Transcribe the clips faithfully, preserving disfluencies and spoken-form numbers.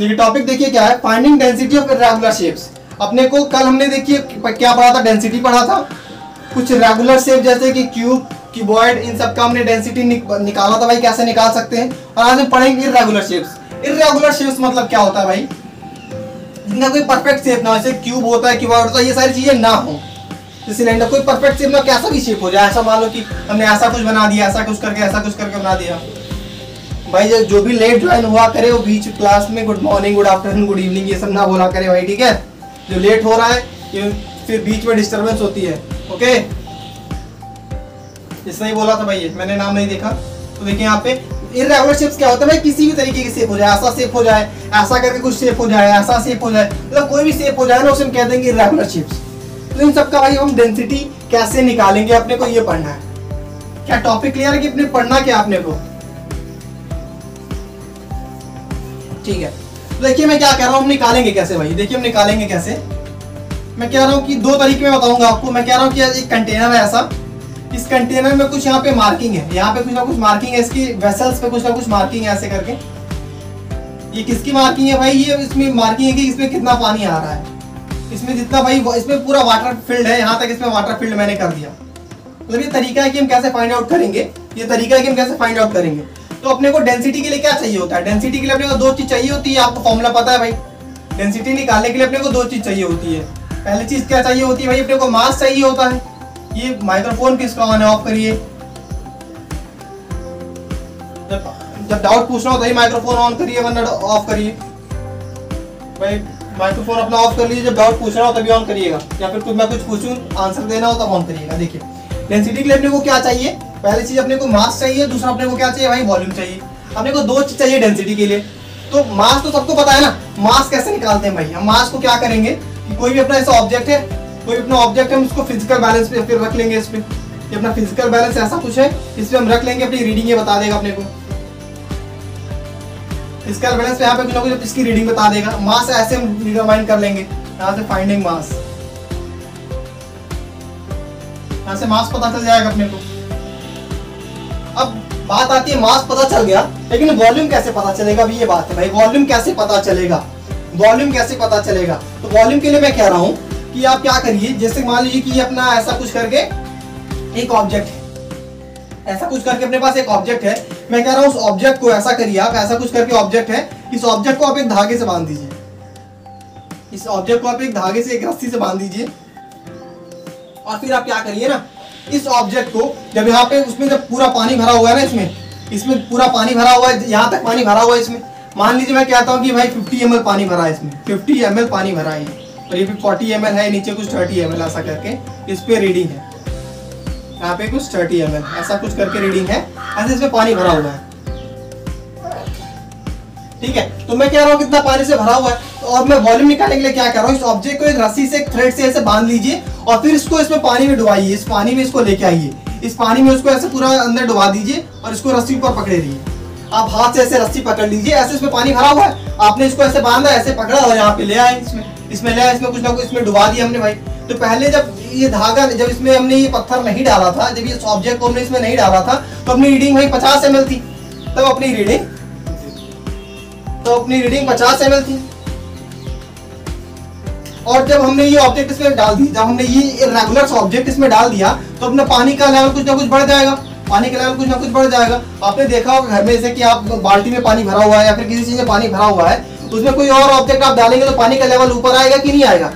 देखिए टॉपिक देखिए क्या है, finding density of regular shapes. अपने को कल हमने देखिए क्या पढ़ा था, डेंसिटी पढ़ा था। कुछ रेगुलर शेप जैसे कि क्यूब, क्यूबॉइड, इन सब का हमने डेंसिटी निक, निकाला था भाई, कैसे निकाल सकते हैं। और आज हम पढ़ेंगे इररेगुलर शेप्स। इररेगुलर शेप्स मतलब क्या होता है भाई, इनका कोई परफेक्ट शेप ना हो, जैसे क्यूब होता है, क्यूबॉइड होता है, ये सारी चीजें ना हो। सिलेंडर कोई परफेक्ट शेप ना, कैसा भी शेप हो जाए। ऐसा मान लो कि हमने ऐसा कुछ बना दिया, ऐसा कुछ करके ऐसा कुछ करके बना दिया। भाई जो जो भी लेट ज्वाइन हुआ करे वो बीच क्लास में good morning, good afternoon, good evening ये सब ना बोला करे भाई, ठीक है। जो लेट हो रहा है ये फिर बीच में डिस्टर्बेंस होती है, ओके। इसने ही बोला था भाई, मैंने नाम नहीं देखा। तो देखिए यहाँ पे इररेगुलर शेप्स क्या होता है भाई, किसी भी तरीके की शेप हो जाए, ऐसा शेप हो जाए, ऐसा करके कुछ शेप हो जाए, ऐसा शेप हो जाए, मतलब कोई भी शेप हो जाए ना उसे हम कह देंगे इररेगुलर शेप्स। तो इन सबका भाई हम डेंसिटी कैसे निकालेंगे, अपने को ये पढ़ना है। क्या टॉपिक क्लियर है कि अपने पढ़ना क्या अपने को, ठीक है। तो देखिए मैं क्या कह रहा हूँ, हम निकालेंगे कैसे भाई। देखिए हम निकालेंगे कैसे, मैं कह रहा हूँ कि दो तरीके में बताऊंगा आपको। मैं कह रहा हूँ कि एक कंटेनर है ऐसा, इस कंटेनर में कुछ यहाँ पे मार्किंग है, यहाँ पे कुछ ना कुछ मार्किंग है, इसकी वेसल्स पे कुछ ना कुछ मार्किंग है ऐसे करके। ये किसकी मार्किंग है भाई, ये इसमें मार्किंग है कि इसमें कितना पानी आ रहा है, इसमें जितना भाई, इसमें पूरा वाटर फील्ड है, यहाँ तक इसमें वाटर फील्ड मैंने कर दिया। मतलब ये तरीका है कि हम कैसे फाइंड आउट करेंगे, ये तरीका है कि हम कैसे फाइंड आउट करेंगे। तो अपने को डेंसिटी के लिए क्या चाहिए होता है, डेंसिटी के लिए अपने को दो चीज़ चाहिए होती है। आपको फॉर्मूला पता है भाई, डेंसिटी निकालने के लिए अपने को दो चीज़ चाहिए होती है। पहली चीज़ क्या चाहिए होती है भाई, अपने को मास चाहिए होता है। ये माइक्रोफोन किसका ऑन है, ऑफ करिए। जब जब डाउट पूछना होता है माइक्रोफोन ऑन करिए वरना ऑफ करिए भाई। माइक्रोफोन अपना ऑफ कर लीजिए, जब डाउट पूछना हो तभी ऑन करिएगा, या फिर कुछ मैं कुछ पूछूं आंसर देना हो तब ऑन करिएगा। देखिए डेंसिटी के लिए अपने को क्या चाहिए, पहली चीज़ अपने को मास चाहिए, दूसरा अपने को क्या चाहिए भाई, वॉल्यूम चाहिए। अपने को दो चीज़ चाहिए डेंसिटी के लिए। तो मास तो सबको पता है ना, मास कैसे निकालते हैं भाई। हम मास को क्या करेंगे कि कोई भी अपना ऐसा ऑब्जेक्ट है, कोई भी अपना ऑब्जेक्ट है, हम उसको फिजिकल बैलेंस पे फिर रख लेंगे। इस पर ये अपना फिजिकल बैलेंस ऐसा कुछ है, इस पर हम रख लेंगे, अपनी रीडिंग ये बता देगा अपने को। फिजिकल बैलेंस पे यहाँ पे कुछ ना कुछ इसकी रीडिंग बता देगा। मास ऐसे हम डिटरमाइन कर लेंगे, यहाँ से फाइंडिंग मास, यहाँ से मास पता चल जाएगा अपने को। अब बात आती है, मास पता चल गया, लेकिन वॉल्यूम कैसे पता चलेगा अभी, ये बात है भाई। वॉल्यूम कैसे पता चलेगा, वॉल्यूम कैसे पता चलेगा। तो वॉल्यूम के लिए मैं कह रहा हूँ कि आप क्या करिए, जैसे मान लीजिए कि अपना ऐसा कुछ करके एक ऑब्जेक्ट है, ऐसा कुछ करके अपने पास एक ऑब्जेक्ट है। मैं कह रहा हूँ उस ऑब्जेक्ट को ऐसा करिए आप, ऐसा कुछ करके ऑब्जेक्ट है, इस ऑब्जेक्ट को आप एक धागे से बांध दीजिए। इस ऑब्जेक्ट को आप एक धागे से, एक रस्सी से बांध दीजिए। और फिर आप क्या करिए ना, इस ऑब्जेक्ट को जब यहाँ पे उसमें जब पूरा पानी भरा हुआ है ना, इसमें इसमें पूरा पानी भरा हुआ है, यहाँ तक पानी भरा हुआ है इसमें। मान लीजिए मैं कहता हूँ कि भाई फिफ्टी एम एल पानी भरा है इसमें, फिफ्टी एम एल पानी भरा है, और ये फोर्टी एम एल है, नीचे कुछ थर्टी एम एल ऐसा करके इस पर रीडिंग है। यहाँ पे कुछ थर्टी एम एल ऐसा कुछ करके रीडिंग है, ऐसे इसमें पानी भरा हुआ है, ठीक है। तो मैं कह रहा हूँ कितना पानी से भरा हुआ है, और मैं वॉल्यूम निकालने के लिए क्या कर रहा हूँ, इस ऑब्जेक्ट को एक रस्सी से, एक थ्रेड से ऐसे बांध लीजिए, और फिर इसको इसमें पानी में डुबाइए, इस पानी में इसको लेके आइए, इस पानी में उसको ऐसे पूरा अंदर डुबा दीजिए, और इसको रस्सी ऊपर पकड़े रहिए। आप हाथ से ऐसे रस्सी पकड़ लीजिए, ऐसे इसमें पानी भरा हुआ है, आपने इसको ऐसे बांधा, ऐसे पकड़ा, और यहाँ पे ले आए, इसमें इसमें ले आए, इसमें कुछ ना कुछ इसमें डुबा दिया हमने भाई। तो पहले जब ये धागा, जब इसमें हमने ये पत्थर नहीं डाला था, जब ये ऑब्जेक्ट को हमने इसमें नहीं डाला था, तो अपनी रीडिंग भाई पचास एम एल थी, तब अपनी रीडिंग तो अपनी रीडिंग पचास एम एल थी। और जब हमने ये ऑब्जेक्ट इसमें डाल दिया, जब हमने ये इररेगुलर ऑब्जेक्ट इसमें डाल दिया, तो अपना पानी का लेवल कुछ ना कुछ बढ़ जाएगा, पानी का लेवल कुछ ना कुछ बढ़ जाएगा। आपने देखा होगा घर में, जैसे कि आप बाल्टी में पानी भरा हुआ है या फिर किसी चीज में पानी भरा हुआ है, उसमें कोई और ऑब्जेक्ट आप डालेंगे तो पानी का लेवल ऊपर आएगा कि नहीं आएगा,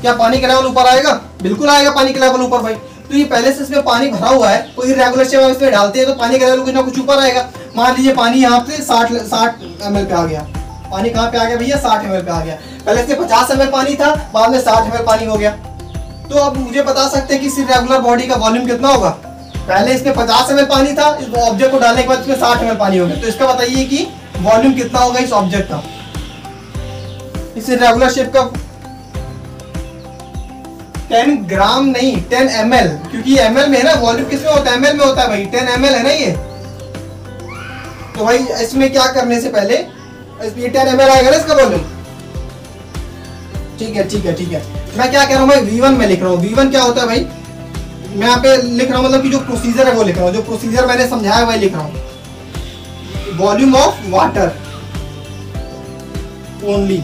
क्या पानी का लेवल ऊपर आएगा, बिल्कुल आएगा पानी का लेवल ऊपर भाई। तो ये पहले से इसमें पानी भरा हुआ है, कोई इररेगुलर शेप आप इसमें डालते हैं तो पानी का लेवल कुछ ना कुछ ऊपर आएगा। मान लीजिए पानी यहाँ पे साठ साठ एम एल पे आ गया, पानी कहाँ पे आ गया भैया, साठ एम एल पे आ गया। पहले से पचास एम एल पानी था, बाद में साठ एम एल पानी हो गया। तो अब मुझे बता सकते हैं कि इस इररेगुलर बॉडी का वॉल्यूम कितना होगा। पहले इसमें पचास एम एल पानी था, इस ऑब्जेक्ट को डालने के बाद इसमें साठ एम एल पानी हो गया। तो इसका बताइए कि वॉल्यूम कितना होगा इस ऑब्जेक्ट का, इस इररेगुलर शेप का। टेन ग्राम नहीं, टेन एम एल, क्योंकि एम एल में है ना, वॉल्यूम किसमें होता है, एम एल में होता है भाई, टेन एम एल है ना ये। तो भाई इसमें क्या करने से पहले ये टेन एम एल आएगा ना इसका वॉल्यूम, ठीक है ठीक है ठीक है। मैं क्या कह रहा हूँ भाई, वी वन में लिख रहा हूँ। वी वन क्या होता है भाई, मैं यहाँ पे लिख रहा हूँ, मतलब कि जो प्रोसीजर है वो लिख रहा हूँ, जो प्रोसीजर मैंने समझाया है वही लिख रहा हूँ। Volume of water, only.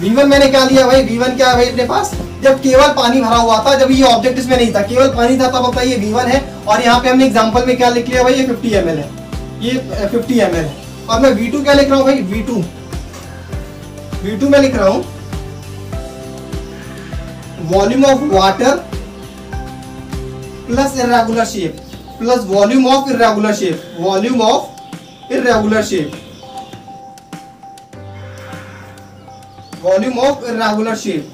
V one मैंने क्या लिया भाई, वी वन क्या है भाई अपने पास, जब केवल पानी भरा हुआ था, जब ये ऑब्जेक्ट इसमें नहीं था, केवल पानी था, तब अपना ये वी वन है। और यहाँ पे हमने एग्जांपल में क्या लिख लिया भाई, ये फिफ्टी एम एल है, ये फिफ्टी एम एल है। और मैं वी टू क्या लिख रहा हूँ भाई, वी टू वी टू मैं लिख रहा हूँ volume of water plus irregular shape plus volume of irregular shape, volume of irregular shape, volume of irregular shape.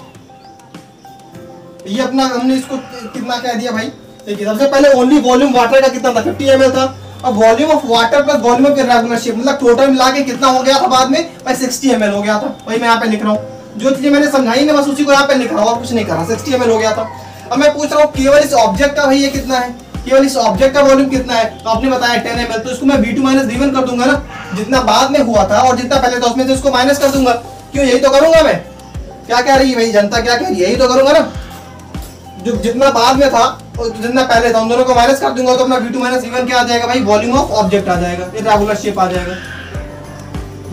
ये अपना हमने इसको कितना कह दिया भाई, देखिए सबसे पहले ओनली वॉल्यूम वाटर का कितना था, फिफ्टी एम एल था। अब volume of water plus volume of irregular shape मतलब टोटल मिला के कितना हो गया था बाद में भाई, सिक्सटी एम एल हो गया था। वही मैं यहाँ पे लिख रहा हूँ, जो चीजें मैंने समझाई मैं बस उसी को यहाँ पे लिख रहा हूँ और कुछ नहीं कर रहा, सिक्सटी एम एल हो गया था। अब मैं पूछ रहा हूँ केवल इस ऑब्जेक्ट का भाई ये कितना है, केवल इस ऑब्जेक्ट का वॉल्यूम कितना है, तो आपने बताया टेन एम एल, तो इसको मैं V two minus V one कर दूंगा ना, जितना बाद में हुआ था और जितना पहले था उसमें से इसको माइनस कर दूंगा। क्यों, यही तो करूंगा मैं, क्या कह रही है भाई जनता, क्या कह रही है, यही तो करूंगा ना, जो जितना बाद में था और जितना पहले था उन दोनों को माइनस कर दूंगा, तो अपना V two minus V one क्या आ जाएगा भाई, वॉल्यूम ऑफ ऑब्जेक्ट आ जाएगा, इरेगुलर शेप आ जाएगा,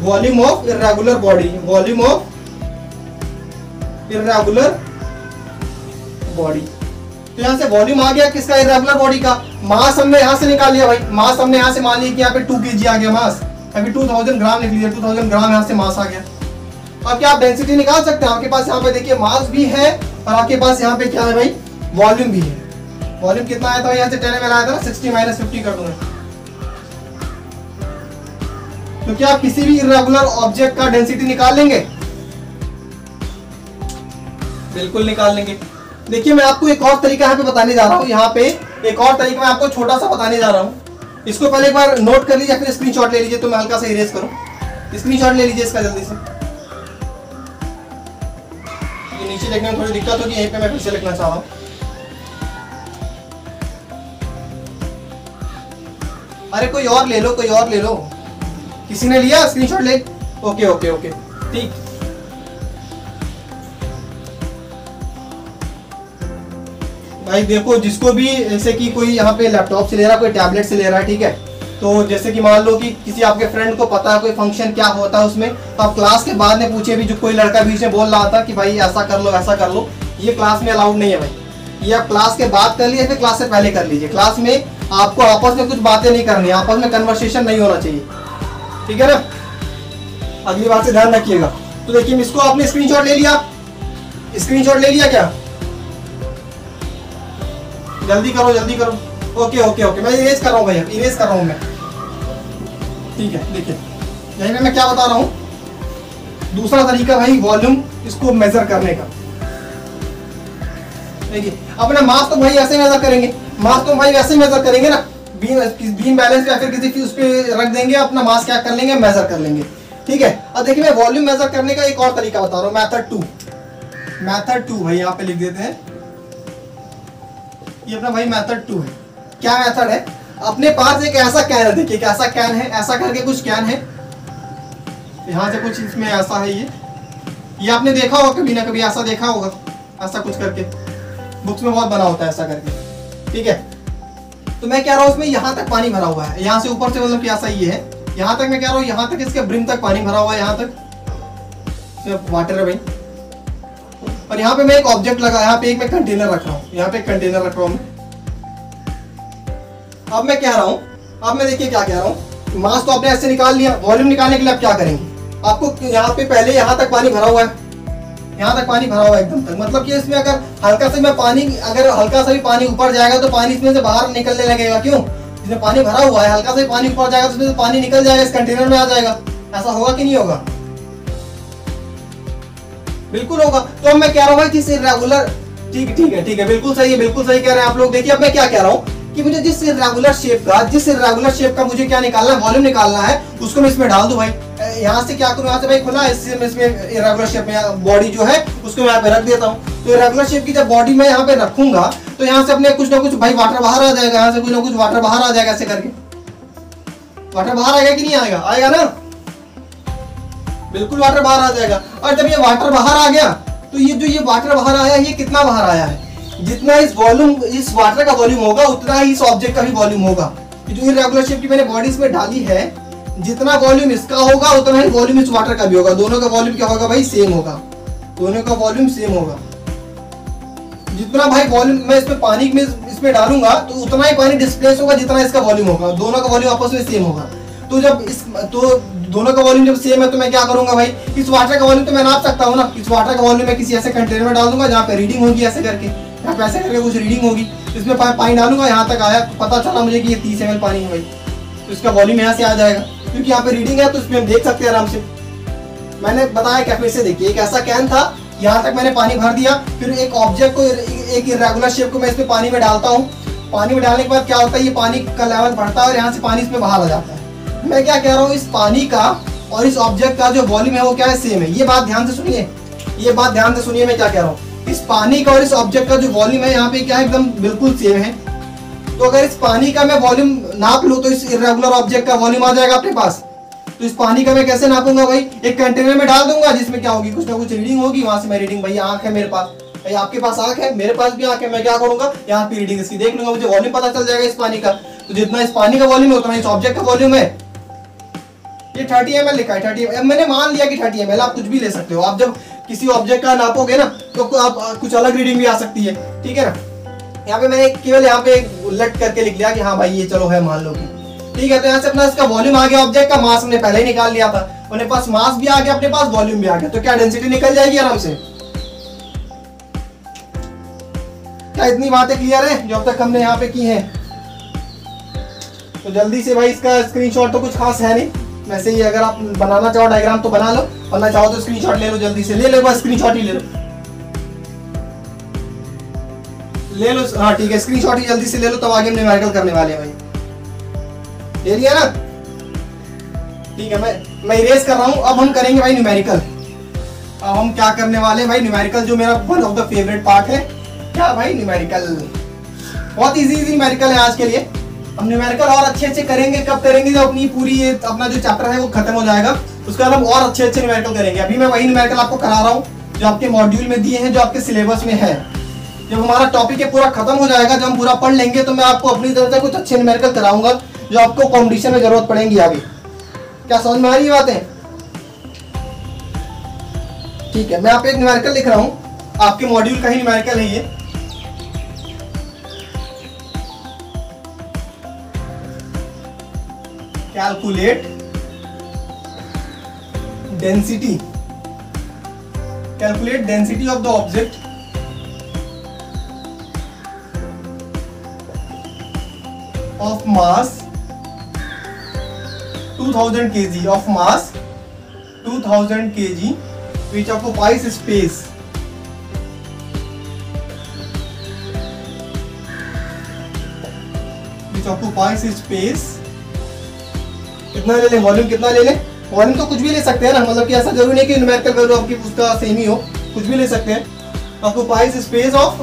volume of irregular body, volume of irregular body. तो यहाँ से वॉल्यूम आ गया किसका, इरेगुलर बॉडी का। मास हमने यहाँ से निकाल लिया भाई, मास हमने यहाँ से मान लिया कि यहाँ पे टू के जी आ गया मास, अभी टू थाउजेंड ग्राम लिख लिया, टू थाउजेंड ग्राम यहाँ से मास आ गया। अब क्या आप डेंसिटी निकाल सकते हैं, आपके पास यहाँ पे देखिए मास भी है और आपके पास यहाँ पे क्या है भाई, वॉल्यूम भी है। वॉल्यूम कितना आया था यहाँ से, टेन एम एल आया था ना, सिक्सटी माइनस फिफ्टी कर दूंगा। तो क्या आप किसी भी इरेगुलर ऑब्जेक्ट का डेंसिटी निकाल लेंगे, बिल्कुल निकाल लेंगे। देखिए मैं आपको एक और तरीका यहाँ पे बताने जा रहा हूँ, यहाँ पे एक और तरीका मैं आपको छोटा सा बताने जा रहा हूँ, इसको पहले एक बार नोट कर लीजिए, फिर स्क्रीनशॉट ले लीजिए। तो मैं हल्का सा इरेज करूँ, स्क्रीनशॉट ले लीजिए इसका जल्दी से, नीचे लिखने में थोड़ी दिक्कत होगी, यहीं पे मैं फिर से लिखना चाह रहा हूँ। अरे कोई और ले लो, कोई और ले लो, किसी ने लिया स्क्रीनशॉट, ले, ओके ओके ओके ठीक। भाई देखो जिसको भी, जैसे कि कोई यहाँ पे लैपटॉप से ले रहा है, कोई टैबलेट से ले रहा है, ठीक है। तो जैसे कि मान लो कि किसी आपके फ्रेंड को पता है कोई फंक्शन क्या होता है उसमें, तो आप क्लास के बाद में पूछे भी, जो कोई लड़का बीच में बोल रहा था कि भाई ऐसा कर लो ऐसा कर लो, ये क्लास में अलाउड नहीं है भाई। ये आप क्लास के बाद कर लीजिए, फिर क्लास से पहले कर लीजिए। क्लास में आपको आपस में कुछ बातें नहीं करनी, आपस में कन्वर्सेशन नहीं होना चाहिए, ठीक है ना, अगली बार से ध्यान रखिएगा। तो देखिए इसको आपने स्क्रीनशॉट ले लिया, स्क्रीनशॉट ले लिया क्या, जल्दी करो जल्दी करो, ओके ओके ओके मैं इरेज कर रहा हूँ भाई, इरेज कर रहा हूँ मैं, ठीक है। देखिए यहीं पे मैं क्या बता रहा हूँ, दूसरा तरीका भाई वॉल्यूम इसको मेजर करने का। देखिए अपना मास तो भाई ऐसे मेजर करेंगे, मास तो भाई वैसे मेजर करेंगे ना, बीम बीम बैलेंस या फिर किसी उस पर रख देंगे, अपना मास क्या कर लेंगे, मेजर कर लेंगे, ठीक है। अब देखिए मैं वॉल्यूम मेजर करने का एक और तरीका बता रहा हूँ, मैथड टू, मैथड टू भाई यहाँ पे लिख देते हैं, ये अपना भाई मैथड टू है। क्या मेथड है, अपने पास एक ऐसा कैन है, देखिए कैसा कैन है, ऐसा करके कुछ कैन है, यहाँ से कुछ इसमें ऐसा है, ये ये आपने देखा होगा कभी ना कभी, ऐसा देखा होगा, ऐसा कुछ करके बुक्स में बहुत बना होता है ऐसा करके, ठीक है। तो मैं कह रहा हूँ उसमें यहाँ तक पानी भरा हुआ है, यहाँ से ऊपर से मतलब कि ऐसा ये है, यहाँ तक मैं कह रहा हूँ, यहाँ तक इसके ब्रिम तक पानी भरा हुआ है, यहाँ तक वाटर है भाई। और यहाँ पे मैं एक ऑब्जेक्ट लगा, यहाँ पे एक मैं कंटेनर रख रहा हूँ, यहाँ पे एक कंटेनर रख रहा हूँ मैं। अब मैं कह रहा हूँ, अब मैं देखिए क्या कह रहा हूँ, मास तो आपने ऐसे निकाल लिया, वॉल्यूम निकालने के लिए आप क्या करेंगे, आपको यहाँ पे पहले यहाँ तक पानी भरा हुआ है, यहाँ तक पानी भरा हुआ है एकदम तक, मतलब कि इसमें अगर हल्का सा मैं पानी, अगर हल्का सा भी पानी ऊपर जाएगा तो पानी इसमें से बाहर निकलने लगेगा। क्यों, इसमें पानी भरा हुआ है, हल्का सा भी पानी ऊपर जाएगा तो इसमें से पानी निकल जाएगा, इस कंटेनर में आ जाएगा। ऐसा होगा कि नहीं होगा, बिल्कुल होगा। तो अब मैं कह रहा हूँ भाई जिस इरेगुलर, ठीक ठीक है ठीक है बिल्कुल सही है, बिल्कुल सही कह रहे हैं आप लोग। देखिए अब मैं क्या कह रहा हूँ कि मुझे जिस इरेगुलर शेप का, जिस इरेगुलर शेप का मुझे क्या निकालना है, वॉल्यूम निकालना है, उसको मैं इसमें डाल दूं भाई। यहाँ से क्या करूँ, यहाँ से भाई खुला इसमें इसमें इरेगुलर शेप में बॉडी जो है उसको यहाँ पे रख देता हूँ। तो इरेगुलर शेप की जब बॉडी मैं यहाँ पे रखूंगा तो यहाँ से अपने कुछ ना कुछ भाई वाटर बाहर आ जाएगा, यहाँ से कुछ ना कुछ वाटर बाहर आ जाएगा, ऐसे करके वाटर बाहर आएगा कि नहीं आएगा, आएगा ना, बिल्कुल वाटर बाहर आ जाएगा। और जब ये वाटर बाहर आ गया तो ये जो ये वाटर बाहर आया, ये कितना बाहर आया है, जितना इस वॉल्यूम, इस वाटर का वॉल्यूम होगा उतना ही इस ऑब्जेक्ट का भी वॉल्यूम होगा। जो इरेगुलर शेप की मैंने बॉडी इसमें डाली है, जितना वॉल्यूम इसका होगा उतना ही वॉल्यूम इस वाटर का भी होगा। दोनों का वॉल्यूम क्या होगा भाई? सेम होगा। दोनों का वॉल्यूम सेम होगा। जितना भाई वॉल्यूम मैं इसमें पानी में इसमें डालूंगा तो उतना ही पानी डिस्प्लेस होगा जितना इसका वॉल्यूम होगा। दोनों का वॉल्यूम आपस में सेम होगा। तो जब इस तो दोनों का वॉल्यूम जब सेम है तो मैं क्या करूंगा भाई? इस वाटर का वॉल्यूम तो मैं नाप सकता हूँ ना। इस वाटर का वॉल्यूम मैं किसी ऐसे कंटेनर में डाल दूंगा जहाँ पे रीडिंग होगी, ऐसे करके यहाँ पे ऐसे करके कुछ रीडिंग होगी। इसमें पानी डालूंगा, यहाँ तक आया तो पता चला मुझे कि ये तीस एम एल पानी है भाई, तो इसका वॉल्यूम यहाँ से आ जाएगा क्योंकि यहाँ पे रीडिंग है तो इसमें हम देख सकते हैं आराम से। मैंने बताया क्या, फिर से देखिए, एक ऐसा कैन था, यहाँ तक मैंने पानी भर दिया, फिर एक ऑब्जेक्ट को एक इरेगुलर शेप को मैं इसमें पानी में डालता हूँ। पानी में डालने के बाद क्या होता है, ये पानी का लेवल बढ़ता है और यहाँ से पानी इसमें बाहर आ जाता है। मैं क्या कह रहा हूँ, इस पानी का और इस ऑब्जेक्ट का जो वॉल्यूम है वो क्या है? सेम है। ये बात ध्यान से सुनिए, ये बात ध्यान से सुनिए मैं क्या कह रहा हूँ। इस पानी का और इस ऑब्जेक्ट का जो वॉल्यूम है यहाँ पे क्या है? एकदम बिल्कुल सेम है। तो अगर इस पानी का मैं वॉल्यूम नाप लूँ तो इस इरेगुलर ऑब्जेक्ट का वॉल्यूम आ जाएगा अपने पास। तो इस पानी का मैं कैसे नापूंगा भाई? एक कंटेनर में डाल दूंगा जिसमें क्या होगी, कुछ ना कुछ रीडिंग होगी। वहां से मैं रीडिंग, भाई आंख है मेरे पास, भाई आपके पास आंख है, मेरे पास भी आंख है, मैं क्या करूंगा, यहाँ पे रीडिंग इसकी देख लूंगा, मुझे वॉल्यूम पता चल जाएगा इस पानी का। तो जितना इस पानी का वॉल्यूम है उतना इस ऑब्जेक्ट का वॉल्यूम है। ये थर्टी एम एल लिखा है, थर्टी एम एल मैंने मान लिया कि थर्टी एम एल। आप कुछ भी ले सकते हो, आप जब किसी ऑब्जेक्ट का नापोगे ना तो आप कुछ अलग रीडिंग भी आ सकती है, ठीक है ना। यहाँ पे मैंने केवल यहाँ पे उलट करके लिख लिया कि हाँ भाई ये चलो है, मान लो कि ठीक है। तो यहाँ से अपना इसका वॉल्यूम आ गया, ऑब्जेक्ट का मास हमने पहले ही निकाल लिया था, अपने पास मास भी आ गया, अपने पास वॉल्यूम भी आ गया। तो क्या डेंसिटी निकल जाएगी आराम से? क्या इतनी बातें क्लियर है जो अब तक हमने यहाँ पे की हैं? तो जल्दी से भाई इसका स्क्रीनशॉट तो कुछ खास है नहीं, वैसे ही अगर आप बनाना चाहो डायग्राम तो बना लो, वरना चाहो तो स्क्रीनशॉट ले लो, जल्दी से ले लो, बस स्क्रीनशॉट ही ले लो ले लो हाँ ठीक है, स्क्रीनशॉट ही जल्दी से ले लो, तब आगे हम न्यूमेरिकल करने वाले हैं भाई, ले लिया ना? ठीक है, मैं मैं इरेज कर रहा हूँ। अब हम करेंगे भाई न्यूमेरिकल। अब हम क्या करने वाले हैं भाई? न्यूमेरिकल जो मेरा one of the favourite part है। क्या भाई न्यूमेरिकल? बहुत इजी इजी न्यूमेरिकल है आज के लिए। हम न्यूमेरिकल और अच्छे अच्छे करेंगे। कब करेंगे? जब अपनी पूरी अपना जो चैप्टर है वो खत्म हो जाएगा, उसके बाद हम और अच्छे अच्छे न्यूमेरिकल करेंगे। अभी मैं वही न्यूमेरिकल आपको करा रहा हूँ जो आपके मॉड्यूल में दिए हैं, जो आपके सिलेबस में है। जब हमारा टॉपिक है पूरा खत्म हो जाएगा, जब हम पूरा पढ़ लेंगे तो मैं आपको अपनी तरफ से कुछ अच्छे न्यूमेरिकल कराऊंगा जो आपको कॉम्पिटिशन में जरूरत पड़ेगी आगे। क्या समझ में आ रही है बातें? ठीक है, मैं आपको एक न्यूमेरिकल लिख रहा हूँ, आपके मॉड्यूल का ही न्यूमेरिकल है ये। Calculate density, calculate density of the object of mass two thousand kilograms of mass, two thousand kilograms which occupies space which occupies space। कितना ले लें वॉल्यूम? कितना ले लें वॉल्यूम? तो कुछ भी ले सकते हैं ना, मतलब कि ऐसा जरूरी नहीं कि न्यूमेरिकल वैल्यू आपकी उसका सेम ही हो, कुछ भी ले सकते हैं। ऑक्यूपाइज स्पेस ऑफ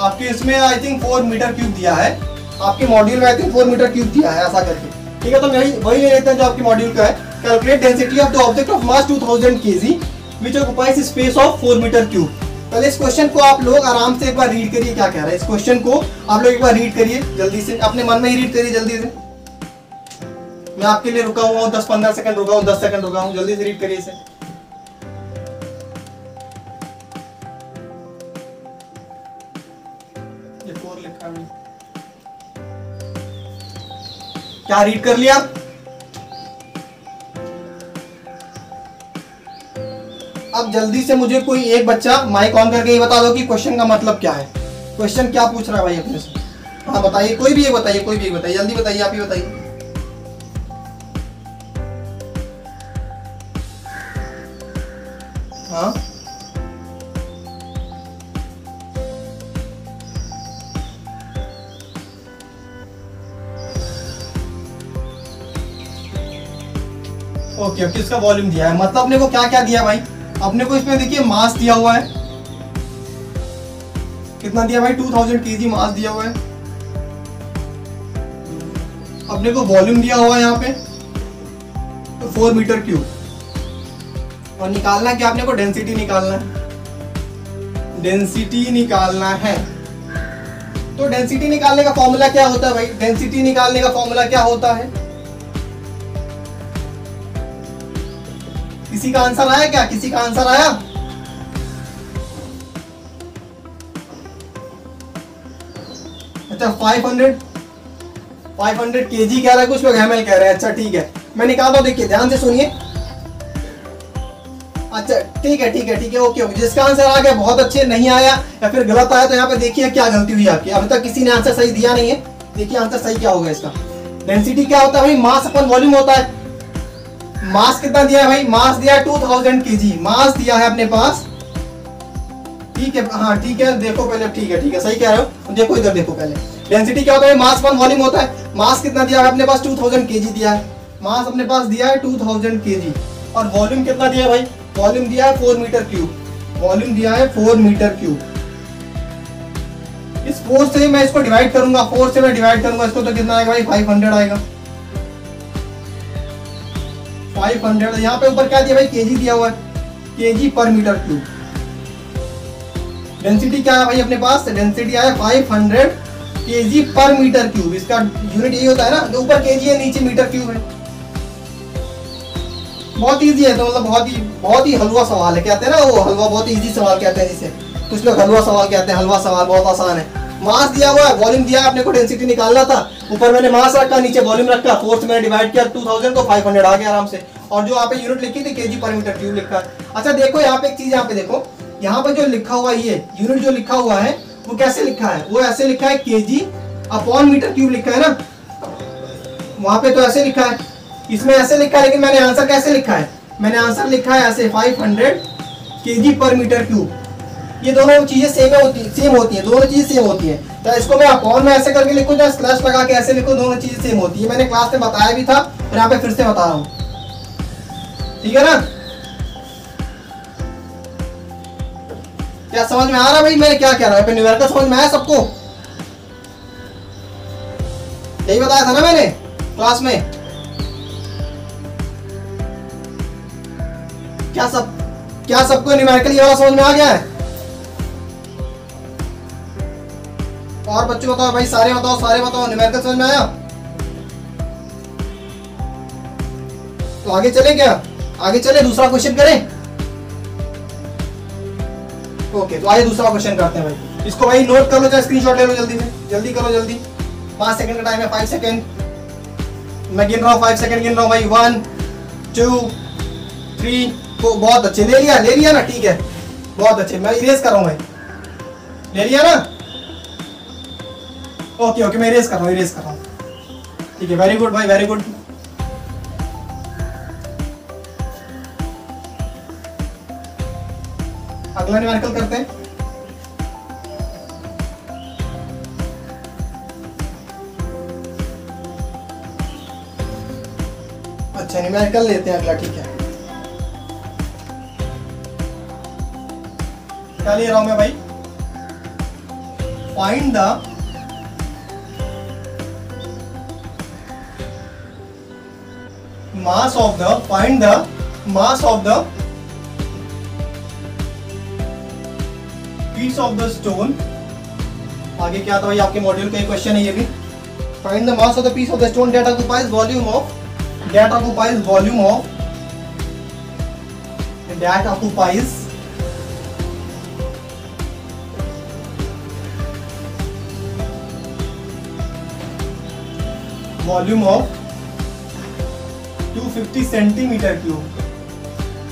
आपके इसमें I think four metre cube दिया है, आपके मॉड्यूल में I think four metre cube दिया है, ऐसा करके ठीक है। तो मैं वही ले लेते हैं जो आपके मॉड्यूल का है। Calculate density of the object of mass two thousand kilograms which occupies space of four metre cube. पहले इस क्वेश्चन को आप लोग आराम से एक बार रीड करिए, क्या कह रहा है इस क्वेश्चन को आप लोग एक बार रीड करिए जल्दी से, अपने मन में ही रीड करिए जल्दी से। मैं आपके लिए रुका हुआ हूँ, दस पंद्रह सेकंड रुका हूँ, दस सेकंड रुका हूँ, जल्दी से रीड करिए इसे। क्या रीड कर लिया? अब जल्दी से मुझे कोई एक बच्चा माइक ऑन करके ये बता दो कि क्वेश्चन का मतलब क्या है, क्वेश्चन क्या पूछ रहा है भाई अपने से। हाँ बताइए, कोई भी ये बताइए, कोई भी बताइए, जल्दी बताइए, आप ही बताइए। हाँ ओके ओके, इसका वॉल्यूम दिया है, मतलब अपने को क्या क्या दिया भाई? अपने को इसमें देखिए मास दिया हुआ है, कितना दिया भाई? two thousand kilograms मास दिया हुआ है। अपने को वॉल्यूम दिया हुआ है यहाँ पे तो four मीटर क्यूब, और निकालना क्या? अपने को डेंसिटी निकालना है, डेंसिटी निकालना है। तो डेंसिटी निकालने का फॉर्मूला क्या होता है भाई? डेंसिटी निकालने का फॉर्मूला क्या होता है? किसी का आंसर आया क्या? किसी का आंसर आया? अच्छा पाँच सौ केजी कह रहा है कुछ लोग, एमएल कह रहे हैं। अच्छा ठीक है, मैंने कहा था, देखिए ध्यान से सुनिए। अच्छा ठीक है ठीक है ठीक है ओके ओके। जिसका आंसर आ गया बहुत अच्छे, नहीं आया या फिर गलत आया तो यहाँ पे देखिए क्या गलती हुई आपकी। अभी तक किसी ने आंसर सही दिया नहीं है। देखिए आंसर सही क्या होगा इसका। डेंसिटी क्या होता है भाई? मास अपन वॉल्यूम होता है। मास कितना दिया है भाई? मास दिया है टू थाउजेंड के जी, मास दिया है अपने पास। ठीक है, हाँ ठीक है, देखो पहले, ठीक है ठीक है सही कह रहे हो। देखो इधर देखो पहले, डेंसिटी क्या होता है? मास अपन वॉल्यूम होता है। मास कितना दिया है अपने पास? टू थाउजेंड के जी दिया है। मास अपने पास दिया है टू थाउजेंड के जी। और वॉल्यूम कितना दिया है भाई? वॉल्यूम दिया है फोर मीटर क्यूब, वॉल्यूम दिया है फोर मीटर क्यूब। इस फोर से मैं इसको डिवाइड करूंगा, फोर से मैं डिवाइड करूंगा इसको, तो कितना आएगा भाई? फाइव हंड्रेड आएगा। फाइव हंड्रेड यहाँ पे ऊपर क्या दिया भाई? केजी दिया हुआ है, केजी पर मीटर क्यूब। डेंसिटी क्या है भाई अपने पास? डेंसिटी आया फाइव हंड्रेड केजी पर मीटर क्यूब। इसका यूनिट यही होता है ना, जो ऊपर केजी है नीचे मीटर क्यूब है। बहुत इजी है, तो मतलब बहुत ही बहुत ही हलवा सवाल है। कहते हैं ना वो हलवा, बहुत इजी सवाल कहते हैं जिसे, कुछ लोग हलवा सवाल कहते हैं। हलवा सवाल बहुत आसान है। मास दिया हुआ है, वॉल्यूम दिया है, अपने को डेंसिटी निकालना था। ऊपर मैंने मास रखा, नीचे वॉल्यूम रखा, फोर्थ मैंने डिवाइड किया टू थाउजेंड, तो फाइव हंड्रेड आ गया आराम से। और जो यहाँ पे यूनिट लिखी थी केजी पर मीटर क्यूब लिखा है। अच्छा देखो यहाँ पे एक चीज, यहाँ पे देखो, यहाँ पे जो लिखा हुआ ये यूनिट जो लिखा हुआ है वो कैसे लिखा है? वो ऐसे लिखा है केजी अपॉन मीटर क्यूब लिखा है ना, वहाँ पे तो ऐसे लिखा है, इसमें ऐसे लिखा है। लेकिन मैंने आंसर कैसे लिखा है? मैंने आंसर लिखा है ऐसे फाइव हंड्रेड केजी पर मीटर क्यूब। ये दोनों चीजें सेम होती सेम होती हैं, दोनों चीजें सेम होती हैं। तो इसको मैं अपॉन में ऐसे करके लिखूँ या स्लैश लगा के ऐसे लिखूँ, दोनों चीजें सेम होती है। मैंने क्लास में बताया भी था और यहाँ पे फिर से बता रहा हूँ, ठीक है ना? क्या समझ में आ रहा है भाई मैंने क्या कह रहा है? न्यूमेरिकल समझ में आया सबको? यही बताया था ना मैंने क्लास में? क्या सब क्या सबको न्यूमेरिकल वाला समझ में आ गया है? और बच्चों बताओ भाई, सारे बताओ सारे बताओ न्यूमेरिकल समझ में आया? तो आगे चले क्या? आगे चले, दूसरा क्वेश्चन करें? ओके, तो आइए दूसरा क्वेश्चन करते हैं भाई। इसको भाई नोट कर लो, चाहे स्क्रीनशॉट ले लो, जल्दी से जल्दी करो, जल्दी। पांच सेकंड का टाइम है, फाइव सेकंड मैं गिन रहा हूँ, फाइव सेकंड गिन रहा हूँ भाई। वन टू थ्री, तो बहुत अच्छे, ले लिया ले लिया ना, ठीक है बहुत अच्छे। मैं इरेज कर रहा हूँ भाई, ले लिया ना? ओके ओके, मैं इरेज कर रहा हूँ इरेज कर रहा हूँ ठीक है, वेरी गुड भाई वेरी गुड। अगला न्यूमेरिकल करते हैं। अच्छा न्यूमेरिकल लेते हैं अगला, ठीक है। क्या ले रहा हूं मैं भाई? Find the mass of the find the mass of the piece of the stone. आगे क्या था भाई? आपके मॉड्यूल का एक क्वेश्चन है ये भी, find the mass of the piece of the stone that occupies volume of that occupies volume of that occupies volume of two fifty centimetre cube.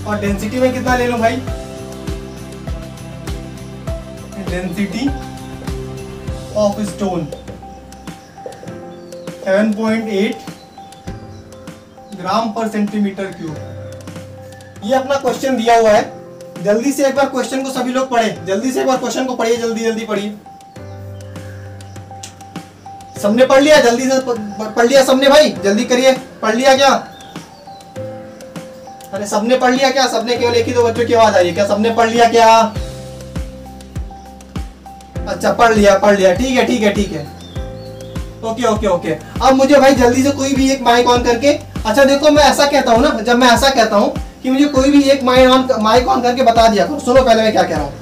और डेंसिटी में कितना ले लूं भाई? Density of stone seven point eight gram per centimetre cube. ये अपना question दिया हुआ है। जल्दी से एक बार क्वेश्चन को सभी लोग पढ़े, जल्दी से एक बार क्वेश्चन को पढ़िए, जल्दी जल्दी पढ़िए। सबने पढ़ लिया? जल्दी से पढ़ लिया सबने भाई? जल्दी करिए, पढ़ लिया क्या? अरे सबने पढ़ लिया क्या? सबने केवल एक ही दो बच्चों की आवाज आ रही है। क्या सबने पढ़ लिया क्या? अच्छा पढ़ लिया पढ़ लिया, ठीक है ठीक है ठीक है ओके ओके ओके। अब मुझे भाई जल्दी से कोई भी एक माइक ऑन करके, अच्छा देखो मैं ऐसा कहता हूँ ना, जब मैं ऐसा कहता हूँ कि मुझे कोई भी एक माइक ऑन माइक ऑन करके बता दिया करो। सुनो पहले मैं क्या कह रहा हूँ।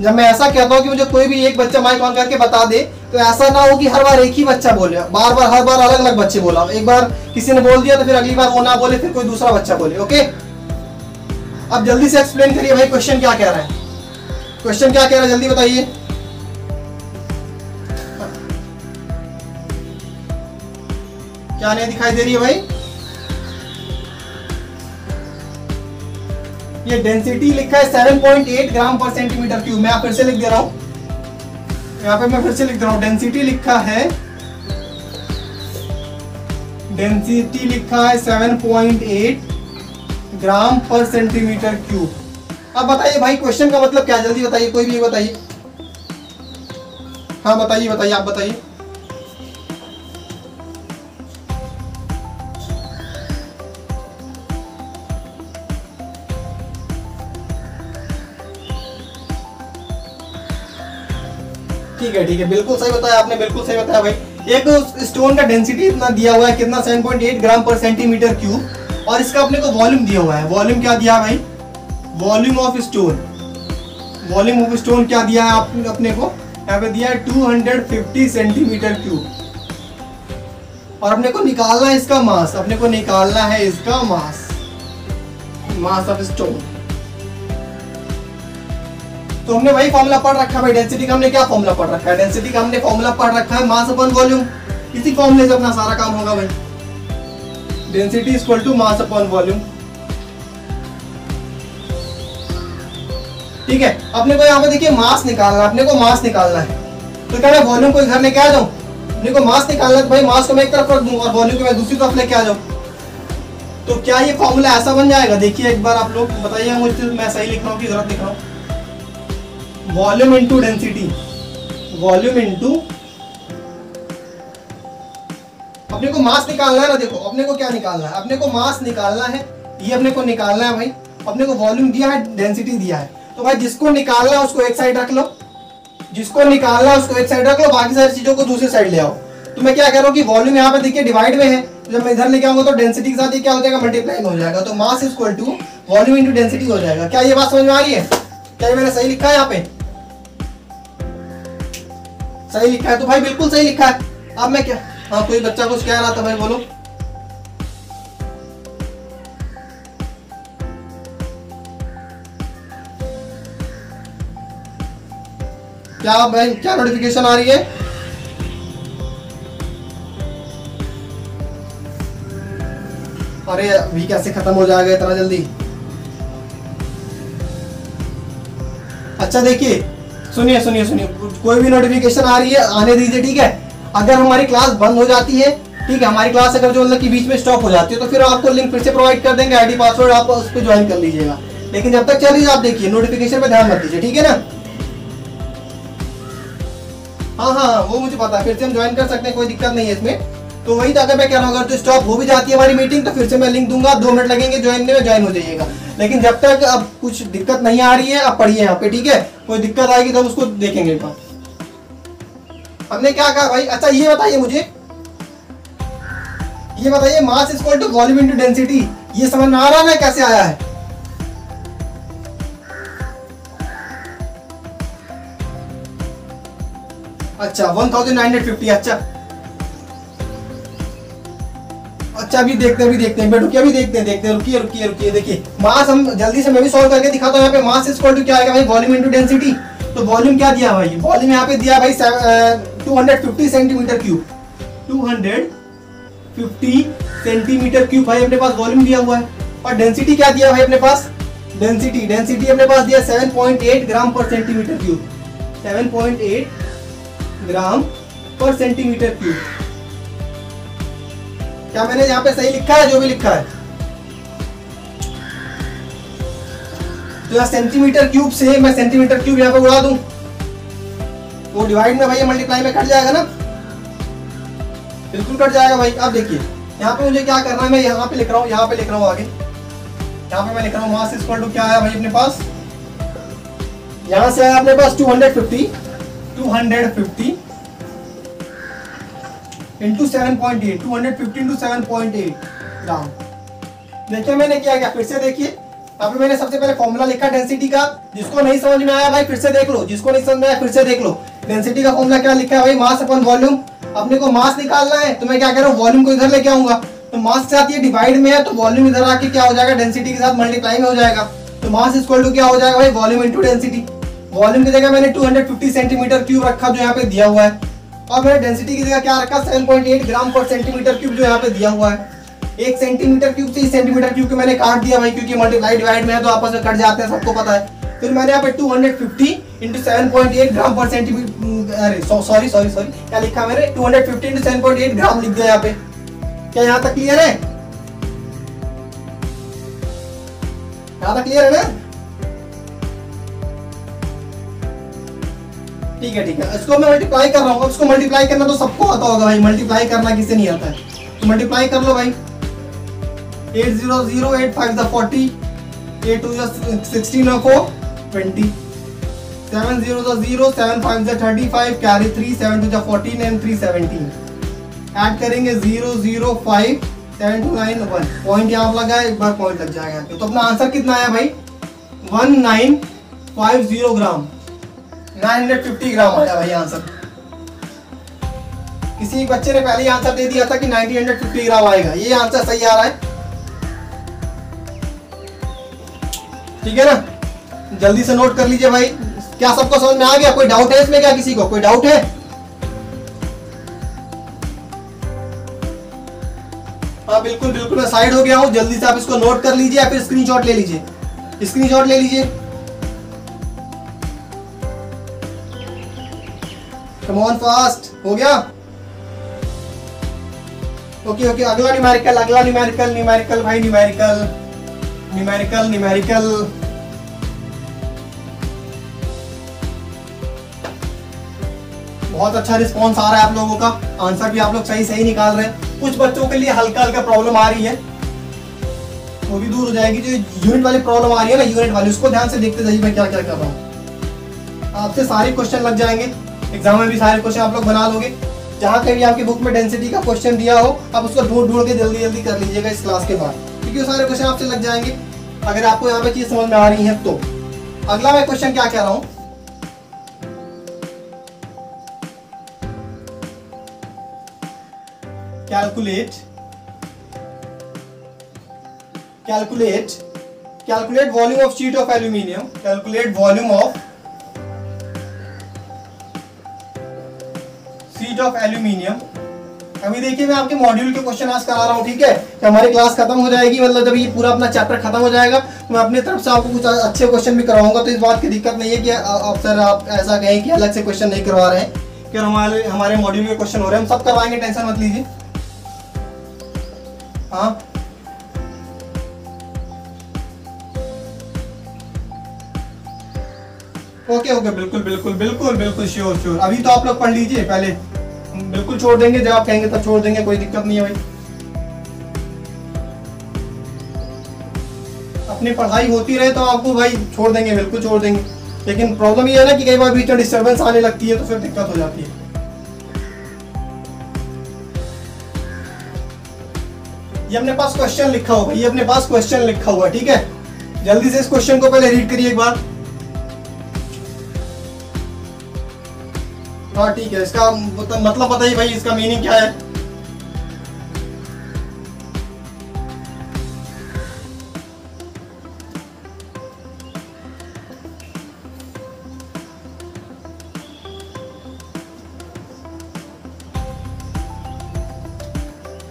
जब मैं ऐसा कहता हूँ कि मुझे कोई भी एक बच्चा माइक ऑन करके बता दे, तो ऐसा ना हो कि हर बार एक ही बच्चा बोले, बार बार हर बार अलग अलग बच्चे बोला। एक बार किसी ने बोल दिया तो फिर अगली बार वो ना बोले, फिर कोई दूसरा बच्चा बोले। ओके अब जल्दी से एक्सप्लेन करिए भाई, क्वेश्चन क्या कह रहा है, क्वेश्चन क्या कह रहा है जल्दी बताइए। क्या नहीं दिखाई दे रही है भाई? ये डेंसिटी लिखा है सात पॉइंट आठ ग्राम पर सेंटीमीटर क्यूब। मैं फिर से लिख दे रहा हूं, यहाँ पे मैं फिर से लिख दे रहा हूं, डेंसिटी लिखा है डेंसिटी लिखा है सात पॉइंट आठ ग्राम पर सेंटीमीटर क्यूब। अब बताइए भाई क्वेश्चन का मतलब क्या है जल्दी बताइए, कोई भी बताइए। हाँ बताइए बताइए, आप बताइए। ठीक है ठीक है, बिल्कुल सही बताया आपने, बिल्कुल सही बताया भाई। एक स्टोन का डेंसिटी इतना दिया हुआ है, कितना, सात पॉइंट आठ ग्राम पर सेंटीमीटर क्यूब, और इसका अपने को वॉल्यूम दिया हुआ है। वॉल्यूम क्या दिया भाई? Volume of stone, volume of stone क्या दिया है आप अपने को? यहाँ पे दिया है दो सौ पचास सेंटीमीटर क्यूब, और अपने को निकालना है इसका मास, अपने को निकालना है इसका मास, मास ऑफ स्टोन। तो हमने वही फॉर्मूला पढ़ रखा है भाई, डेंसिटी का हमने क्या फॉर्मूला पढ़ रखा है? डेंसिटी का हमने फॉर्मूला पढ़ रखा है मास अपॉन वॉल्यूम। इसी फॉर्मूले से अपना सारा काम होगा भाई, density equal to mass upon volume. ठीक है, अपने को यहाँ पे देखिए मास निकालना है, अपने को मास निकालना है। तो क्या वॉल्यूम को घर लेके आ जाऊँ, अपने को मास निकालना है, तो भाई मास को मैं एक तरफ रख दूँ और वॉल्यूम को मैं दूसरी तरफ लेके आ जाऊँ, तो क्या ये फॉर्मूला ऐसा बन जाएगा? देखिए एक बार आप लोग बताइए मुझे, मैं सही लिख रहा हूँ कि गलत लिख रहा हूँ। Volume into density, volume into, अपने को मास निकालना है ना, देखो अपने को क्या निकालना है, अपने को मास निकालना है, ये अपने को निकालना है भाई। अपने को वॉल्यूम दिया है, डेंसिटी दिया है, तो भाई जिसको निकालना है उसको एक साइड रख लो, जिसको निकालना है उसको एक साइड रख लो, बाकी सारी चीजों को दूसरी साइड ले आओ। तो मैं क्या कह रहा हूँ कि वॉल्यूम यहाँ पे देखिए डिवाइड में है, जब मैं इधर लेके आऊंगा तो डेंसिटी के साथ ये क्या हो जाएगा, मल्टीप्लाई हो जाएगा, तो mass equal to volume into density हो जाएगा। क्या ये बात समझ में आ रही है? क्या मैंने सही लिखा है यहाँ पे? सही लिखा है तो भाई बिल्कुल सही लिखा है। अब मैं क्या, हाँ कोई बच्चा कुछ कह रहा था भाई, बोलो। क्या भाई, क्या नोटिफिकेशन आ रही है? अरे अभी कैसे खत्म हो जाएगा इतना जल्दी? अच्छा देखिए, सुनिए सुनिए सुनिए, कोई भी नोटिफिकेशन आ रही है आने दीजिए, ठीक है। अगर हमारी क्लास बंद हो जाती है, ठीक है, हमारी क्लास अगर जो मतलब कि बीच में स्टॉप हो जाती है, तो फिर आपको लिंक फिर से प्रोवाइड कर देंगे, आईडी पासवर्ड, आप उस पर ज्वाइन कर लीजिएगा। लेकिन जब तक चलिए आप देखिए, नोटिफिकेशन पे ध्यान मत दीजिए, ठीक है ना। हाँ हाँ वो मुझे पता है, फिर से हम ज्वाइन कर सकते हैं, कोई दिक्कत नहीं है इसमें। तो वही तो अगर मैं कह रहा हूँ, अगर जो स्टॉप हो भी जाती है हमारी मीटिंग, तो फिर से मैं लिंक दूंगा, दो मिनट लगेंगे ज्वाइन में, ज्वाइन हो जाइएगा। लेकिन जब तक अब कुछ दिक्कत नहीं आ रही है, आप पढ़िए यहाँ पे, ठीक है। कोई दिक्कत आएगी तो उसको देखेंगे। हमने क्या कहा भाई? अच्छा ये बताइए मुझे, ये बताइए mass equal to volume into density, ये समझ में आ रहा है ना कैसे आया है? अच्छा उन्नीस सौ पचास, अच्छा अच्छा अभी देखते हैं, अभी देखते हैं, रुकिए अभी देखते हैं, देखते हैं, रुकिए रुकिए रुकिए। देखिए मास, हम जल्दी से मैं भी सॉल्व करके दिखाता हूँ। यहाँ पे मास इक्वल टू क्या आएगा भाई? Volume into density. तो वॉल्यूम क्या दिया भाई? वॉल्यूम यहाँ पे दिया भाई दो सौ पचास सेंटीमीटर क्यूब, दो सौ पचास सेंटीमीटर क्यूब भाई अपने पास वॉल्यूम दिया हुआ है। और डेंसिटी क्या दिया भाई अपने पास? डेंसिटी, डेंसिटी अपने पास दिया सात पॉइंट आठ ग्राम पर सेंटीमीटर क्यूब, सात पॉइंट आठ ग्राम पर सेंटीमीटर क्यूब। क्या मैंने यहाँ पे सही लिखा है? जो भी लिखा है तो यहाँ सेंटीमीटर क्यूब से मैं सेंटीमीटर क्यूब यहाँ पे उड़ा दूं, वो डिवाइड में भाई मल्टीप्लाई में कट जाएगा ना, बिल्कुल कट जाएगा भाई। अब देखिए यहाँ पे मुझे क्या करना है, मैं यहाँ पे लिख रहा हूँ, यहाँ पे लिख रहा हूँ, आगे यहाँ पे मैं लिख रहा हूँ मास इक्वल टू क्या आया भाई अपने पास? यहाँ से आया अपने पास two hundred fifty two hundred fifty into seven point eight, दो सौ पचास इंटू सेवन पॉइंट आठ ग्राम। देखिए मैंने क्या किया, फिर से देखिए यहाँ पे मैंने सबसे पहले फॉर्मूला लिखा डेंसिटी का, जिसको नहीं समझ में आया भाई फिर से देख लो, जिसको नहीं समझ में आया फिर से देख लो। डेंसिटी का फॉर्मूला क्या लिखा है भाई? Mass upon volume. अपने को मास निकालना है, तो मैं क्या कह रहा हूँ, वॉल्यूम को इधर लेके आऊंगा, तो मास के साथ ये डिवाइड में है, तो वॉल्यूम इधर आके क्या हो जाएगा, डेंसिटी के साथ मल्टीप्लाई में हो जाएगा, तो तो मास इक्वल टू क्या हो जाएगा भाई, वॉल्यूम इनटू डेंसिटी। वॉल्यूम की जगह मैंने दो सौ पचास सेंटीमीटर क्यूब रखा जो यहाँ पे दिया हुआ है, और मैंने डेंसिटी की जगह क्या रखा, सात पॉइंट आठ ग्राम पर सेंटीमीटर क्यूब जो यहाँ पे दिया हुआ है। एक सेंटीमीटर क्यूब से इस सेंटीमीटर क्यूब को मैंने काट दिया भाई, क्योंकि मल्टीप्लाई डिवाइड में है तो आपस में कट जाते हैं, सबको पता है। फिर मैंने यहाँ पे दो सौ पचास इंटू सात पॉइंट आठ ग्राम पर सेंटीमीटर, अरे सॉरी सॉरी सॉरी क्या लिखा मैंने, दो सौ पचास इंटू सात पॉइंट आठ ग्राम लिख दिया यहाँ पे। क्या यहाँ तक क्लियर है? यहाँ तक क्लियर है ना? ठीक है ठीक है, इसको मैं मल्टीप्लाई कर रहा हूँ। इसको मल्टीप्लाई करना तो सबको आता होगा भाई, मल्टीप्लाई करना किसे नहीं आता है। तो मल्टीप्लाई कर लो भाई, eight zero zero eight five the forty, eight two sixteen और four twenty, seven zero the zero, seven five the thirty five, carry three, seven two the fourteen and three seventeen. Add करेंगे zero zero five seven two nine one, point यहाँ पर लगा है, एक बार point लग जाएगा। तो अपना आंसर कितना आया भाई, one nine five zero gram, nine hundred fifty gram आया भाई आंसर। किसी बच्चे ने पहले आंसर दे दिया था कि नौ सौ पचास ग्राम आएगा, ये आंसर सही आ रहा है। ठीक है ना, जल्दी से नोट कर लीजिए भाई। क्या सबको समझ में आ गया? कोई डाउट है इसमें क्या? किसी को कोई डाउट है? हाँ बिल्कुल बिल्कुल, मैं साइड हो गया हूँ। जल्दी से आप इसको नोट कर लीजिए या फिर स्क्रीनशॉट ले लीजिए, स्क्रीनशॉट ले लीजिए। कम ऑन फास्ट, हो गया? ओके ओके, अगला न्यूमेरिकल, अगला न्यूमेरिकल, न्यूमेरिकल भाई, न्यूमेरिकल न्यूमेरिकल न्यूमेरिकल। बहुत अच्छा रिस्पॉन्स आ रहा है आप लोगों का, आंसर भी आप लोग सही सही निकाल रहे हैं। कुछ बच्चों के लिए हल्का हल्का प्रॉब्लम आ रही है, वो भी दूर हो जाएगी। जो यूनिट वाली प्रॉब्लम आ रही है ना, यूनिट वाली, उसको ध्यान से देखते जाइए मैं क्या क्या कर रहा हूँ। आपसे सारे क्वेश्चन लग जाएंगे, एग्जाम में भी सारे क्वेश्चन आप लोग बना लोगे। जहाँ कहीं आपकी बुक में डेंसिटी का क्वेश्चन दिया हो, आप उसको ढूंढ ढूंढ के जल्दी जल्दी कर लीजिएगा इस क्लास के बाद, क्योंकि वो सारे क्वेश्चन आपसे लग जाएंगे अगर आपको यहाँ पे चीज समझ में आ रही है तो। अगला मैं क्वेश्चन क्या कह रहा हूँ, calculate calculate calculate volume of sheet of aluminium, calculate volume of sheet of aluminium. अभी देखिए मैं आपके मॉड्यूल के क्वेश्चन आज करा रहा हूँ, ठीक है? तो हमारी क्लास खत्म हो जाएगी, मतलब जब ये पूरा अपना चैप्टर खत्म हो जाएगा तो मैं अपनी तरफ से आपको कुछ अच्छे क्वेश्चन भी कराऊंगा। तो इस बात की दिक्कत नहीं है कि आप सर आप ऐसा कहें कि अलग से क्वेश्चन नहीं करवा रहे हैं, कि हमारे हमारे मॉड्यूल के क्वेश्चन हो रहे हैं, हम सब करवाएंगे, टेंशन मत लीजिए। हाँ ओके ओके, बिल्कुल बिल्कुल बिल्कुल बिल्कुल, श्योर श्योर। अभी तो आप लोग पढ़ लीजिए, पहले बिल्कुल छोड़ देंगे, जब आप कहेंगे तब छोड़ देंगे, कोई दिक्कत नहीं है भाई। अपनी पढ़ाई होती रहे तो आपको भाई छोड़ देंगे, बिल्कुल छोड़ देंगे, लेकिन प्रॉब्लम ये है ना कि कई बार बीच में डिस्टर्बेंस आने लगती है तो फिर दिक्कत हो जाती है। ये अपने पास क्वेश्चन लिखा हुआ, ये अपने पास क्वेश्चन लिखा हुआ, ठीक है? जल्दी से इस क्वेश्चन को पहले रीड करिए एक बार। हाँ ठीक है, इसका मतलब बताइए भाई, इसका मीनिंग क्या है?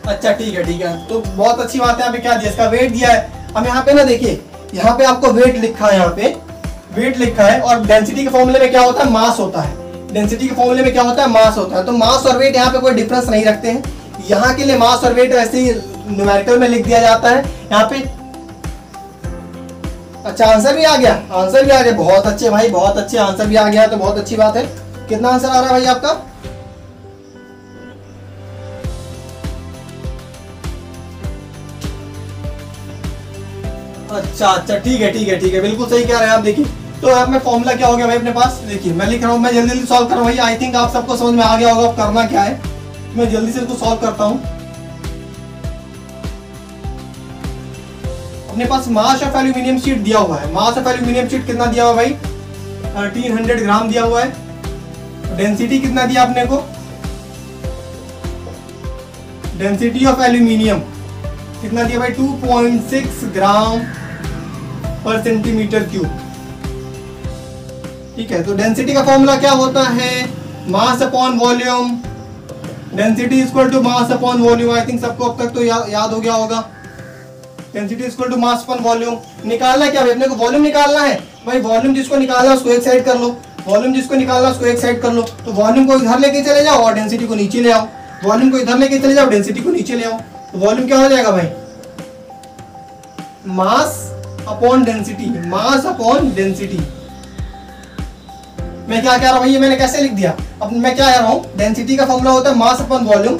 अच्छा ठीक है ठीक है, तो बहुत अच्छी बात है। यहाँ पे क्या दिया, इसका वेट दिया है हम यहाँ पे ना, देखिए यहाँ पे आपको वेट लिखा है, यहाँ पे वेट लिखा है, और डेंसिटी के फॉर्मूले में क्या होता है, मास होता है। डेंसिटी के फॉर्मूले में क्या होता है, मास होता है। तो मास और वेट यहाँ पे कोई डिफरेंस नहीं रखते हैं, यहाँ के लिए मास और वेट वैसे ही न्यूमेरिकल में लिख दिया जाता है यहाँ पे। अच्छा आंसर भी आ गया, आंसर भी आ गया, बहुत अच्छे भाई, बहुत अच्छे, आंसर भी आ गया, तो बहुत अच्छी बात है। कितना आंसर आ रहा है भाई आपका? अच्छा अच्छा ठीक है ठीक है ठीक है, बिल्कुल सही कह रहे हैं आप। देखिए तो यहाँ पे फॉर्मूला क्या हो गया भाई अपने पास, देखिए मैं लिख रहा हूँ, मैं जल्दी जल्दी सॉल्व कर रहा हूँ भाई। आई थिंक आप सबको समझ में आ गया होगा अब करना क्या है। मैं जल्दी से इसको सॉल्व करता हूँ। अपने पास मास ऑफ एल्यूमिनियम शीट दिया हुआ है, मास ऑफ एल्यूमिनियम शीट कितना दिया हुआ भाई, थर्टीन हंड्रेड ग्राम दिया हुआ है। डेंसिटी कितना दिया आपने को, डेंसिटी ऑफ एल्यूमिनियम कितना दिया भाई, to point six gram per centimetre cube. ठीक है, तो डेंसिटी का फॉर्मूला क्या होता है? Mass upon volume. Density equal to mass upon volume. I think सबको अब तक तो या, याद हो गया होगा। Density equal to mass upon volume. निकालना क्या भाई? अपने को वॉल्यूम निकालना है भाई। वॉल्यूम जिसको निकालना उसको एक साइड कर लो, वॉल्यूम जिसको निकालना उसको एक साइड कर लो। तो वॉल्यूम को इधर लेके चले जाओ और डेंसिटी को नीचे ले आओ, वॉल्यूम को इधर लेके चले जाओ, डेंसिटी को नीचे ले आओ। तो वॉल्यूम क्या हो जाएगा भाई? Mass upon density. Mass upon density. मैं क्या कह रहा हूँ भाई, ये मैंने कैसे लिख दिया? अब मैं क्या कह रहा हूँ, डेंसिटी का फॉर्मूला होता है मास अपॉन वॉल्यूम।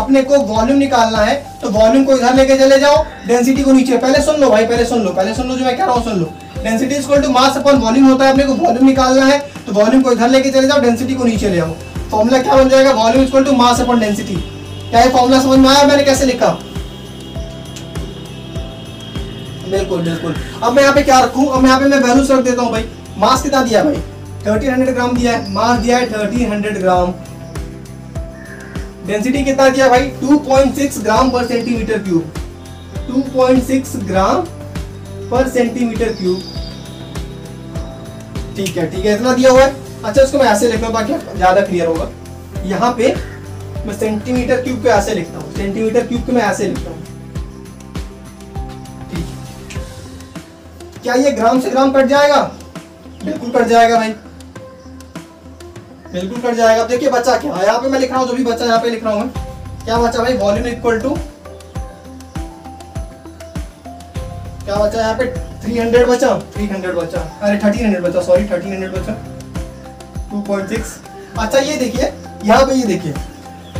अपने को वॉल्यूम निकालना है तो वॉल्यूम को इधर लेके चले जाओ, डेंसिटी को नीचे। पहले सुन लो भाई, पहले सुन लो, पहले सुन लो जो मैं कह रहा हूँ, सुन लो। Density equal to mass upon volume होता है। अपने को वॉल्यूम निकालना है तो वॉल्यूम को इधर लेके चले जाओ, डेंसिटी को नीचे ले आओ। फॉर्मूला क्या बन जाएगा? Volume equal to mass upon density. क्या ये फॉर्मूला समझ में आया मैंने कैसे लिखा? बिल्कुल बिल्कुल। अब मैं यहाँ पे क्या रखूँ? अब यहाँ पे मैं वैल्यूज रख देता हूँ भाई। मास कितना दिया भाई? थर्टीन हंड्रेड ग्राम दिया है। मास दिया है थर्टीन हंड्रेड ग्राम। डेंसिटी कितना दिया भाई? To point six gram per centimetre cube. Two point six gram per centimetre cube. ठीक है, ठीक है, इतना दिया हुआ है। अच्छा, इसको मैं ऐसे लिख लूँ ताकि ज़्यादा क्लियर होगा। यहाँ पे मैं सेंटीमीटर क्यूब को ऐसे लिखता हूँ, सेंटीमीटर क्यूब को मैं ऐसे लिखता हूँ। ठीक, क्या ये ग्राम से ग्राम कट जाएगा? बिल्कुल कट जाएगा भाई, बिल्कुल कट जाएगा। अब देखिए बचा क्या? यहाँ पे मैं लिख रहा हूँ, जो भी बचा यहाँ पे लिख रहा हूँ। क्या बचा भाई? वॉल्यूम इक्वल टू क्या बचा यहाँ पे? थ्री हंड्रेड बचा, थ्री हंड्रेड बचा, अरे थर्टीन हंड्रेड बचा, सॉरी थर्टीन हंड्रेड बचा, टू पॉइंट सिक्स। अच्छा ये देखिए, यहाँ पे ये देखिए,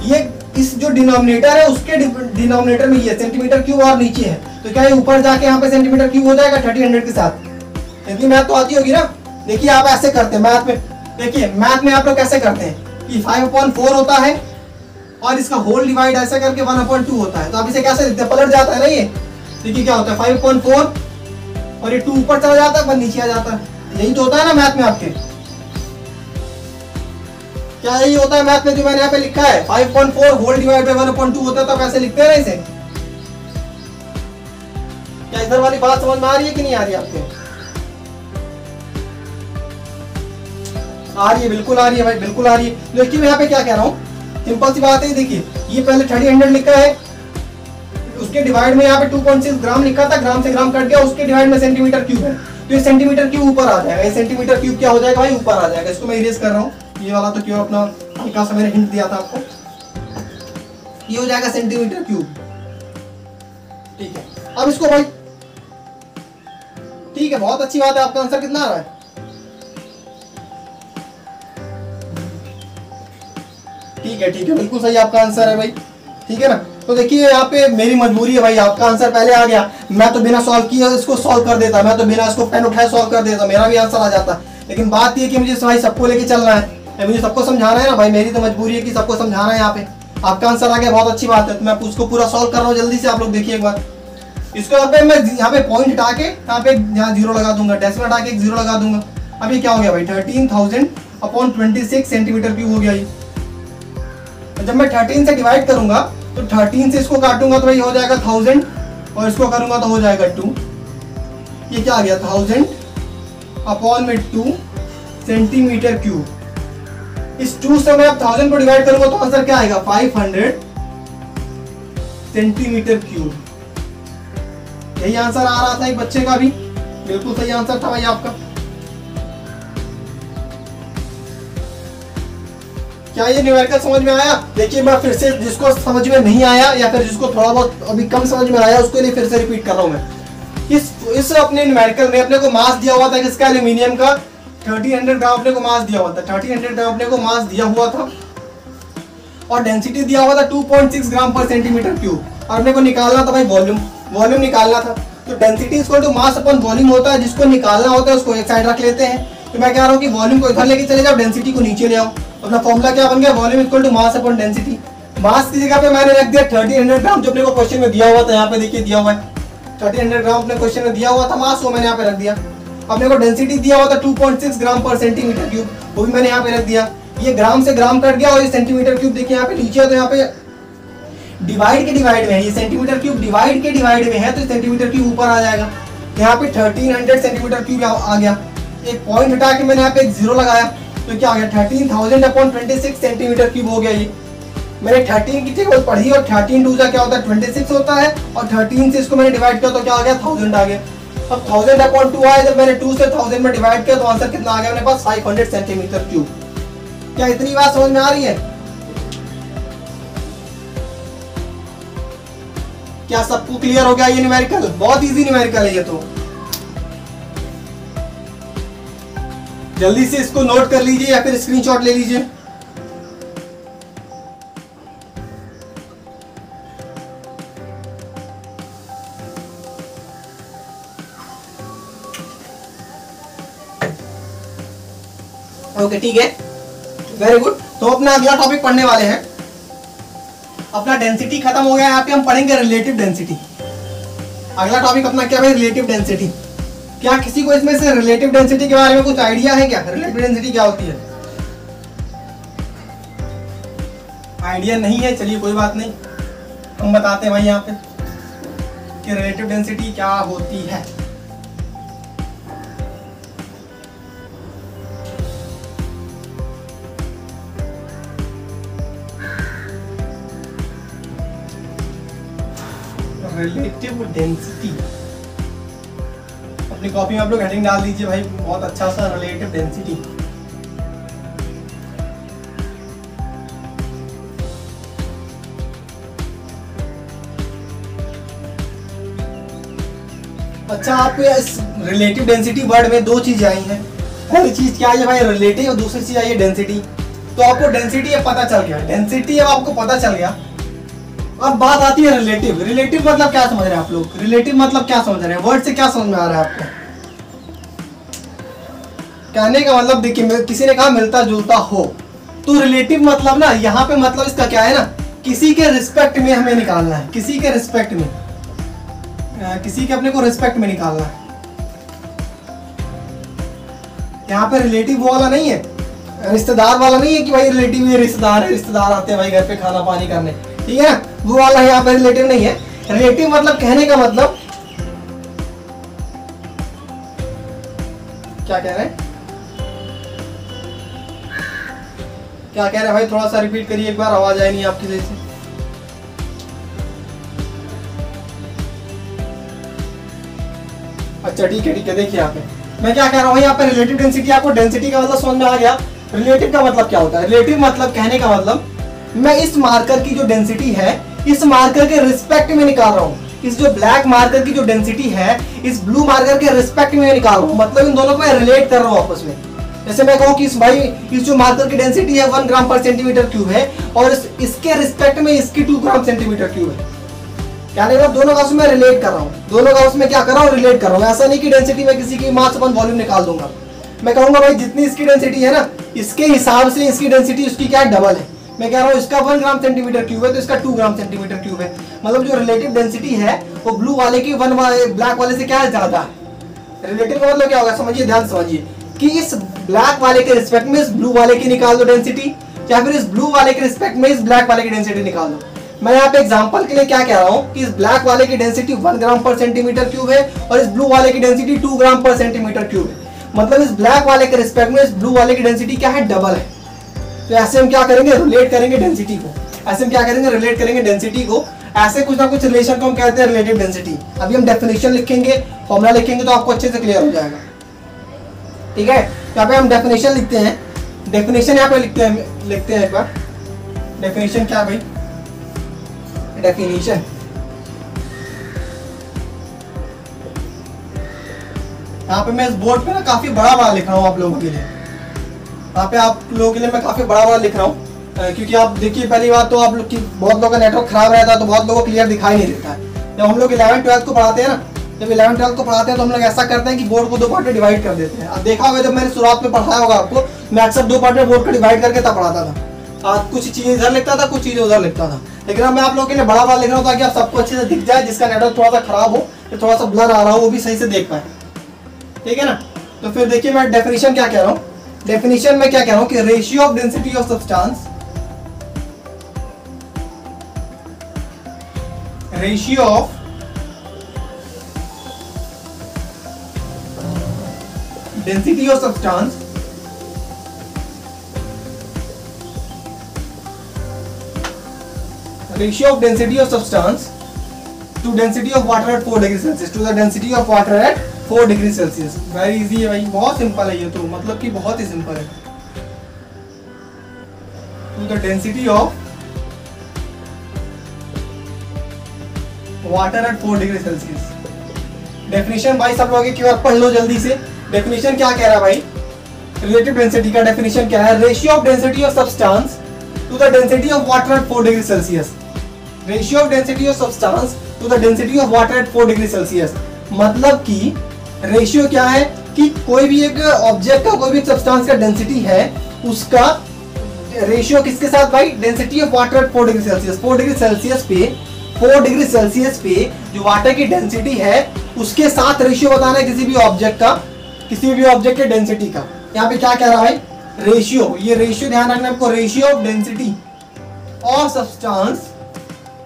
ये इस जो डिनोमिनेटर है उसके डिनोमिनेटर में ये सेंटीमीटर क्यूब और नीचे है, तो क्या ये ऊपर जाके यहाँ पे सेंटीमीटर क्यूब हो जाएगा थर्टीन हंड्रेड के साथ? इतनी मैथ तो आती होगी ना। देखिए आप ऐसे करते हैं मैथ में, देखिए मैथ में आप लोग कैसे करते हैं कि फाइव अपॉन फोर होता है और इसका होल डिवाइड ऐसे करके वन अपॉन टू होता है, तो आप इसे कैसे लिखते हैं? पलट जाता है ना ये। देखिए क्या होता है, फाइव अपॉन फोर और ये टू ऊपर चला जाता है, वन नीचे आ जाता है। यही तो होता है ना मैथ में आपके। क्या यही होता है मैथ में जो मैंने यहाँ पे लिखा है? Five upon four whole divide by one upon two होता है, तो आप ऐसे लिखते हैं ना इसे। क्या इधर वाली बात समझ में आ रही है कि नहीं आ रही आपके? आ रही है, बिल्कुल आ रही है भाई, बिल्कुल आ रही है। देखिए मैं यहाँ पे क्या कह रहा हूँ, सिंपल सी बात है। देखिए ये पहले थर्टी हंड्रेड लिखा है, उसके डिवाइड में यहाँ पे टू पॉइंट सिक्स ग्राम लिखा था, ग्राम से ग्राम कट गया, उसके डिवाइड में सेंटीमीटर क्यूब है, तो ये सेंटीमीटर क्यूब ऊपर आ जाएगा। ये सेंटीमीटर क्यूब क्या हो जाएगा भाई? ऊपर आ जाएगा। इसको मैं इरेज कर रहा हूँ, ये वाला तो क्यों अपना हल्का सा मैंने हिंट दिया था आपको। ये हो जाएगा सेंटीमीटर क्यूब। ठीक है, अब इसको भाई, ठीक है, बहुत अच्छी बात है। आपका आंसर कितना आ रहा है? ठीक है, ठीक है, बिल्कुल सही आपका आंसर है भाई। ठीक है ना, तो देखिए यहाँ पे मेरी मजबूरी है भाई, आपका आंसर पहले आ गया। मैं तो बिना सॉल्व किए इसको सॉल्व कर देता, मैं तो बिना इसको पेन उठाए सॉल्व कर देता, मेरा भी आंसर आ जाता। लेकिन बात ये कि मुझे भाई सबको लेके चलना है, मुझे सबको समझाना है ना भाई, मेरी तो मजबूरी है कि सबको समझाना है। यहाँ पे आपका आंसर आ गया, बहुत अच्छी बात है। तो मैं उसको पूरा सॉल्व कर रहा हूँ जल्दी से, आप लोग देखिए एक बार इसको। यहाँ पे मैं यहाँ पे पॉइंट हटा के यहाँ पे यहाँ जीरो लगा दूंगा, डेसिमल हटा के एक जीरो लगा दूंगा। अभी क्या हो गया भाई? Thirteen thousand upon twenty six centimetre cube हो गया ये। जब मैं थर्टीन से डिवाइड करूंगा तो थर्टीन से इसको काटूंगा तो भाई हो जाएगा थाउजेंड, और इसको करूंगा तो हो जाएगा टू। ये क्या आ गया? थाउजेंड अपॉन में टू सेंटीमीटर क्यूब। इस टू से मैं अब थाउजेंड को डिवाइड करूंगा तो आंसर क्या आएगा? Five hundred centimetre cube. यही आंसर आ रहा था एक बच्चे का भी, बिल्कुल सही आंसर था भाई आपका। क्या ये न्यूमेरिकल समझ में आया? देखिए मैं फिर से, जिसको समझ में नहीं आया या फिर जिसको थोड़ा बहुत अभी कम समझ में आया उसके लिए फिर से रिपीट कर रहा हूँ मैं। इस इस अपने न्यूमेरिकल में अपने को मास दिया हुआ था किसका? एल्यूमिनियम का। थर्टीन हंड्रेड ग्राम अपने को मास दिया हुआ था, थर्टीन हंड्रेड ग्राम अपने को मास दिया हुआ था, और डेंसिटी दिया हुआ था to point six gram per centimetre cube, और अपने को निकालना था भाई वॉल्यूम, वॉल्यूम निकालना था। तो density equal to mass upon volume होता है, जिसको निकालना होता है उसको एक साइड रख लेते हैं। तो मैं कह रहा हूँ कि वॉल्यूम को इधर लेके चले जाओ, डेंसिटी को नीचे ले आओ। अपना फॉर्मूला क्या बन गया? Volume equal to mass upon density. Mass की जगह पे मैंने रख दिया थर्टीन हंड्रेड ग्राम, जो अपने को क्वेश्चन में दिया हुआ था। यहाँ पे देखिए दिया हुआ है थर्टीन हंड्रेड ग्राम, अपने क्वेश्चन में दिया हुआ था मास, वो मैंने यहाँ पे रख दिया। अपने को डेंसिटी दिया हुआ था to point six gram per centimetre cube, वो भी मैंने यहाँ पे रख दिया। ये ग्राम से ग्राम कट गया और ये सेंटीमीटर क्यूब देखिए यहाँ पे नीचे है, तो यहाँ पे डिवाइड के डिवाइड में है, ये सेंटीमीटर क्यूब डिवाइड के डिवाइड में है, तो सेंटीमीटर क्यूब ऊपर आ जाएगा। यहाँ पे थर्टीन हंड्रेड सेंटीमीटर क्यूब आ गया। एक पॉइंट हटा के मैंने यहाँ पे एक जीरो लगाया तो क्या आ गया, thirteen thousand upon twenty six centimetre cube हो गया। ये मैंने थर्टीन की टेबल पढ़ी और थर्टीन टू का क्या होता है ट्वेंटी सिक्स होता है, और थर्टीन से इसको मैंने डिवाइड किया तो क्या आ गया थाउजेंड आ गया। अब थाउजेंड अपॉन टू आया, जब मैंने टू से थाउजेंड में डिवाइड किया तो आंसर कितना आ गया मेरे पास, फाइव हंड्रेड सेंटीमीटर क्यूब। क्या इतनी बात समझ में आ रही है? क्या सबको क्लियर हो गया? ये न्यूमेरिकल बहुत इजी न्यूमेरिकल है, ये तो जल्दी से इसको नोट कर लीजिए या फिर स्क्रीनशॉट ले लीजिए। ओके ठीक है, वेरी गुड। तो अपना अगला टॉपिक पढ़ने वाले हैं, अपना डेंसिटी खत्म हो गया, यहाँ पे हम पढ़ेंगे रिलेटिव डेंसिटी। अगला टॉपिक अपना क्या है, रिलेटिव डेंसिटी। क्या किसी को इसमें से रिलेटिव डेंसिटी के बारे में कुछ आइडिया है? क्या रिलेटिव डेंसिटी क्या होती है? आइडिया नहीं है, चलिए कोई बात नहीं, हम बताते हैं भाई यहाँ पे कि रिलेटिव डेंसिटी क्या होती है। रिलेटिव डेंसिटी, अपनी कॉपी में आप लोग हेडिंग डाल दीजिए भाई, बहुत अच्छा सा, रिलेटिव डेंसिटी। अच्छा, आपको इस रिलेटिव डेंसिटी वर्ड में दो चीजें आई हैं, पहली चीज क्या है भाई रिलेटिव और दूसरी चीज आई है डेंसिटी। तो आपको डेंसिटी अब पता चल गया, डेंसिटी अब आपको पता चल गया। अब बात आती है रिलेटिव। रिलेटिव मतलब क्या समझ रहे हैं आप लोग? रिलेटिव मतलब क्या समझ रहे हैं? वर्ड से क्या समझ में आ रहा है आपको? कहने का मतलब देखिए, किसी ने कहा मिलता जुलता हो, तो रिलेटिव मतलब ना यहाँ पे मतलब इसका क्या है ना, किसी के रिस्पेक्ट में हमें निकालना है, किसी के रिस्पेक्ट में, आ, किसी के अपने को रिस्पेक्ट में निकालना है। यहाँ पे रिलेटिव वाला नहीं है, रिश्तेदार वाला नहीं है कि भाई रिलेटिव ये रिश्तेदार है, रिश्तेदार आते हैं भाई घर पे खाना पानी करने, ठीक है ना, वो वाला यहाँ पे रिलेटिव नहीं है। रिलेटिव मतलब कहने का मतलब क्या कह रहे हैं, क्या कह रहे हैं भाई, थोड़ा सा रिपीट करिए एक बार, आवाज आई नहीं आपकी सही से। अच्छा ठीक है ठीक है, देखिए यहाँ पे मैं क्या कह रहा हूँ, यहाँ पे रिलेटिव डेंसिटी, आपको डेंसिटी का मतलब समझ में आ गया। रिलेटिव का मतलब क्या होता है? रिलेटिव मतलब कहने का मतलब मैं इस मार्कर की जो डेंसिटी है, इस मार्कर के रिस्पेक्ट में निकाल रहा हूँ, इस जो ब्लैक मार्कर की जो डेंसिटी है, इस ब्लू मार्कर के रिस्पेक्ट में निकाल रहा हूँ, मतलब इन दोनों को मैं रिलेट कर रहा हूँ आपस में। जैसे मैं कहूँ कि इस भाई इस जो मार्कर की डेंसिटी है one gram per centimetre cube है, और इस, इसके रिस्पेक्ट में इसकी टू ग्राम सेंटीमीटर क्यूब है, क्या नहीं दोनों का उसमें रिलेट कर रहा हूँ, दोनों का उसमें क्या कर रहा हूँ, रिलेट कर रहा हूँ। ऐसा नहीं कि डेंसिटी में किसी की मास अपन वॉल्यूम निकाल दूंगा, मैं कहूँगा भाई जितनी इसकी डेंसिटी है ना, इसके हिसाब से इसकी डेंसिटी उसकी क्या डबल है। मैं कह रहा हूँ इसका वन ग्राम सेंटीमीटर क्यूब है तो इसका टू ग्राम सेंटीमीटर क्यूब है, मतलब जो रिलेटिव डेंसिटी है वो ब्लू वाले की वन वाले ब्लैक वाले से क्या है, ज्यादा है। रिलेटिव का मतलब क्या होगा, समझिए ध्यान समझिए कि इस ब्लैक वाले के रिस्पेक्ट में इस ब्लू वाले की निकाल दो डेंसिटी, या फिर इस ब्लू वाले के रिस्पेक्ट में इस ब्लैक वाले की डेंसिटी निकाल दो। मैं यहाँ पे एग्जाम्पल के लिए क्या कह रहा हूँ कि इस ब्लैक वाले की density one gram per centimetre cube है और इस ब्लू वाले की density to gram per centimetre cube है, मतलब इस ब्लैक वाले के रिस्पेक्ट में इस ब्लू वाले की डेंसिटी क्या है, डबल है। तो ऐसे हम क्या करेंगे, रिलेट करेंगे डेंसिटी को, ऐसे हम क्या करेंगे, रिलेट करेंगे डेंसिटी को। ऐसे कुछ ना कुछ रिलेशन को हम कहते हैं रिलेटिव डेंसिटी। अभी हम डेफिनेशन लिखेंगे, फॉर्मूला लिखेंगे तो आपको अच्छे से क्लियर हो जाएगा, ठीक है। यहाँ पे हम डेफिनेशन लिखते हैं, डेफिनेशन यहाँ पे लिखते हैं लिखते हैं एक बार, डेफिनेशन क्या भाई, डेफिनेशन यहाँ पे मैं इस बोर्ड पे ना काफी बड़ा बड़ा लिख रहा हूँ आप लोगों के लिए, यहाँ पे आप लोगों के लिए मैं काफ़ी बड़ा बड़ा लिख रहा हूँ, क्योंकि आप देखिए पहली बात तो आप लोग की बहुत लोगों का नेटवर्क खराब रहता है तो बहुत लोगों को क्लियर दिखाई नहीं देता है। जब हम लोग इलेवन ट्वेल्थ को पढ़ाते हैं ना, जब इलेवन ट्वेल्थ को पढ़ाते हैं तो हम लोग ऐसा करते हैं कि बोर्ड को दो पार्ट में डिवाइड कर देते हैं। अब देखा होगा जब मैंने शुरुआत में पढ़ाया होगा आपको, मैं अक्सर दो पार्ट में बोर्ड को डिवाइड करके तब पढ़ाता था, आज कुछ चीज़ें इधर लिखता था कुछ चीज़ें उधर लिखता था, लेकिन मैं आप लोगों के लिए बड़ा बड़ा लिख रहा हूँ ताकि आप सबको अच्छे से दिख जाए, जिसका नेटवर्क थोड़ा सा खराब हो या थोड़ा सा ब्लर आ रहा हो वो भी सही से देख पाए, ठीक है ना। तो फिर देखिए मैं डेफिनेशन क्या कह रहा हूँ, डेफिनेशन में क्या कह रहा हूं कि ratio of density of substance, ratio of density of substance ratio of density of substance to density of water at four degree Celsius to the density of water at four degree Celsius। Very easy है भाई, बहुत simple है ये तो, मतलब कि बहुत ही सिंपल है। To the density of water at four degree Celsius. Definition भाई सब लोग एक बार पढ़ लो जल्दी से। डेफिनेशन क्या कह रहा है भाई, रिलेटिव डेंसिटी का डेफिनेशन क्या है? Ratio of density of substance to the density of water at four degree Celsius. Ratio of density of substance to the density of water at four degree Celsius, मतलब कि ratio क्या है कि कोई भी एक ऑब्जेक्ट का, कोई भी सब्सटेंस का डेंसिटी है, उसका रेशियो किसके साथ भाई? Density of water at four degree Celsius. Four degree Celsius पे फोर डिग्री सेल्सियस पे जो वाटर की डेंसिटी है उसके साथ रेशियो बताना है किसी भी ऑब्जेक्ट का, किसी भी ऑब्जेक्ट के डेंसिटी का। यहाँ पे क्या कह रहा है भाई? रेशियो। ये रेशियो ध्यान रखना आपको, ratio of density of substance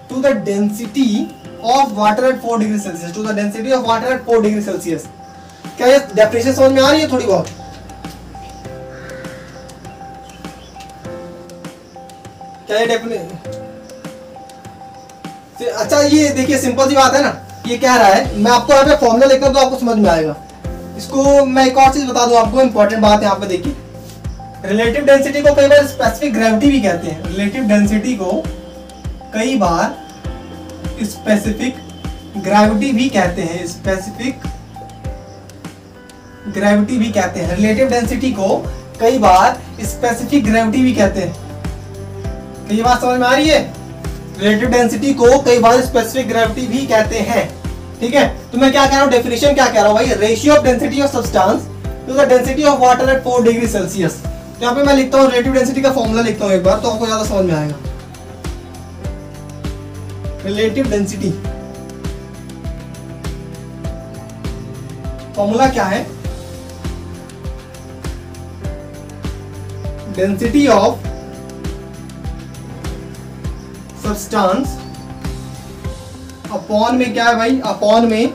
to the density of water at four degree Celsius to the density of water at four degree Celsius. क्या ये डेफिनेशन समझ में आ रही है थोड़ी बहुत? क्या ये डेफिनेशन? अच्छा ये देखिए सिंपल सी बात है ना, ये कह रहा है, मैं आपको यहाँ पे फॉर्मूला लिखता हूँ तो आपको समझ में आएगा। इसको मैं एक और चीज बता दूँ आपको, इंपॉर्टेंट बात है यहाँ पे देखिए। रिलेटिव डेंसिटी को कई बार स्पेसिफिक ग्रेविटी भी कहते हैं। रिलेटिव डेंसिटी को कई बार स्पेसिफिक ग्रेविटी भी कहते हैं, स्पेसिफिक ग्रेविटी भी कहते हैं। रिलेटिव डेंसिटी को कई बार स्पेसिफिक ग्रेविटी भी कहते हैं। ये बात समझ में आ रही है? रिलेटिव डेंसिटी को कई बार स्पेसिफिक ग्रेविटी भी कहते हैं, ठीक है। तो मैं क्या कह रहा हूँ, डेफिनेशन क्या कह रहा हूँ भाई? Ratio of density of substance to the density of water at four degree Celsius. यहाँ पे मैं लिखता हूँ रिलेटिव डेंसिटी का फॉर्मूला लिखता हूँ एक बार, तो आपको ज्यादा समझ में आएगा। रिलेटिव डेंसिटी फॉर्मूला क्या है? डेंसिटी ऑफ सब्सटेंस अपॉन में क्या है भाई? अपॉन में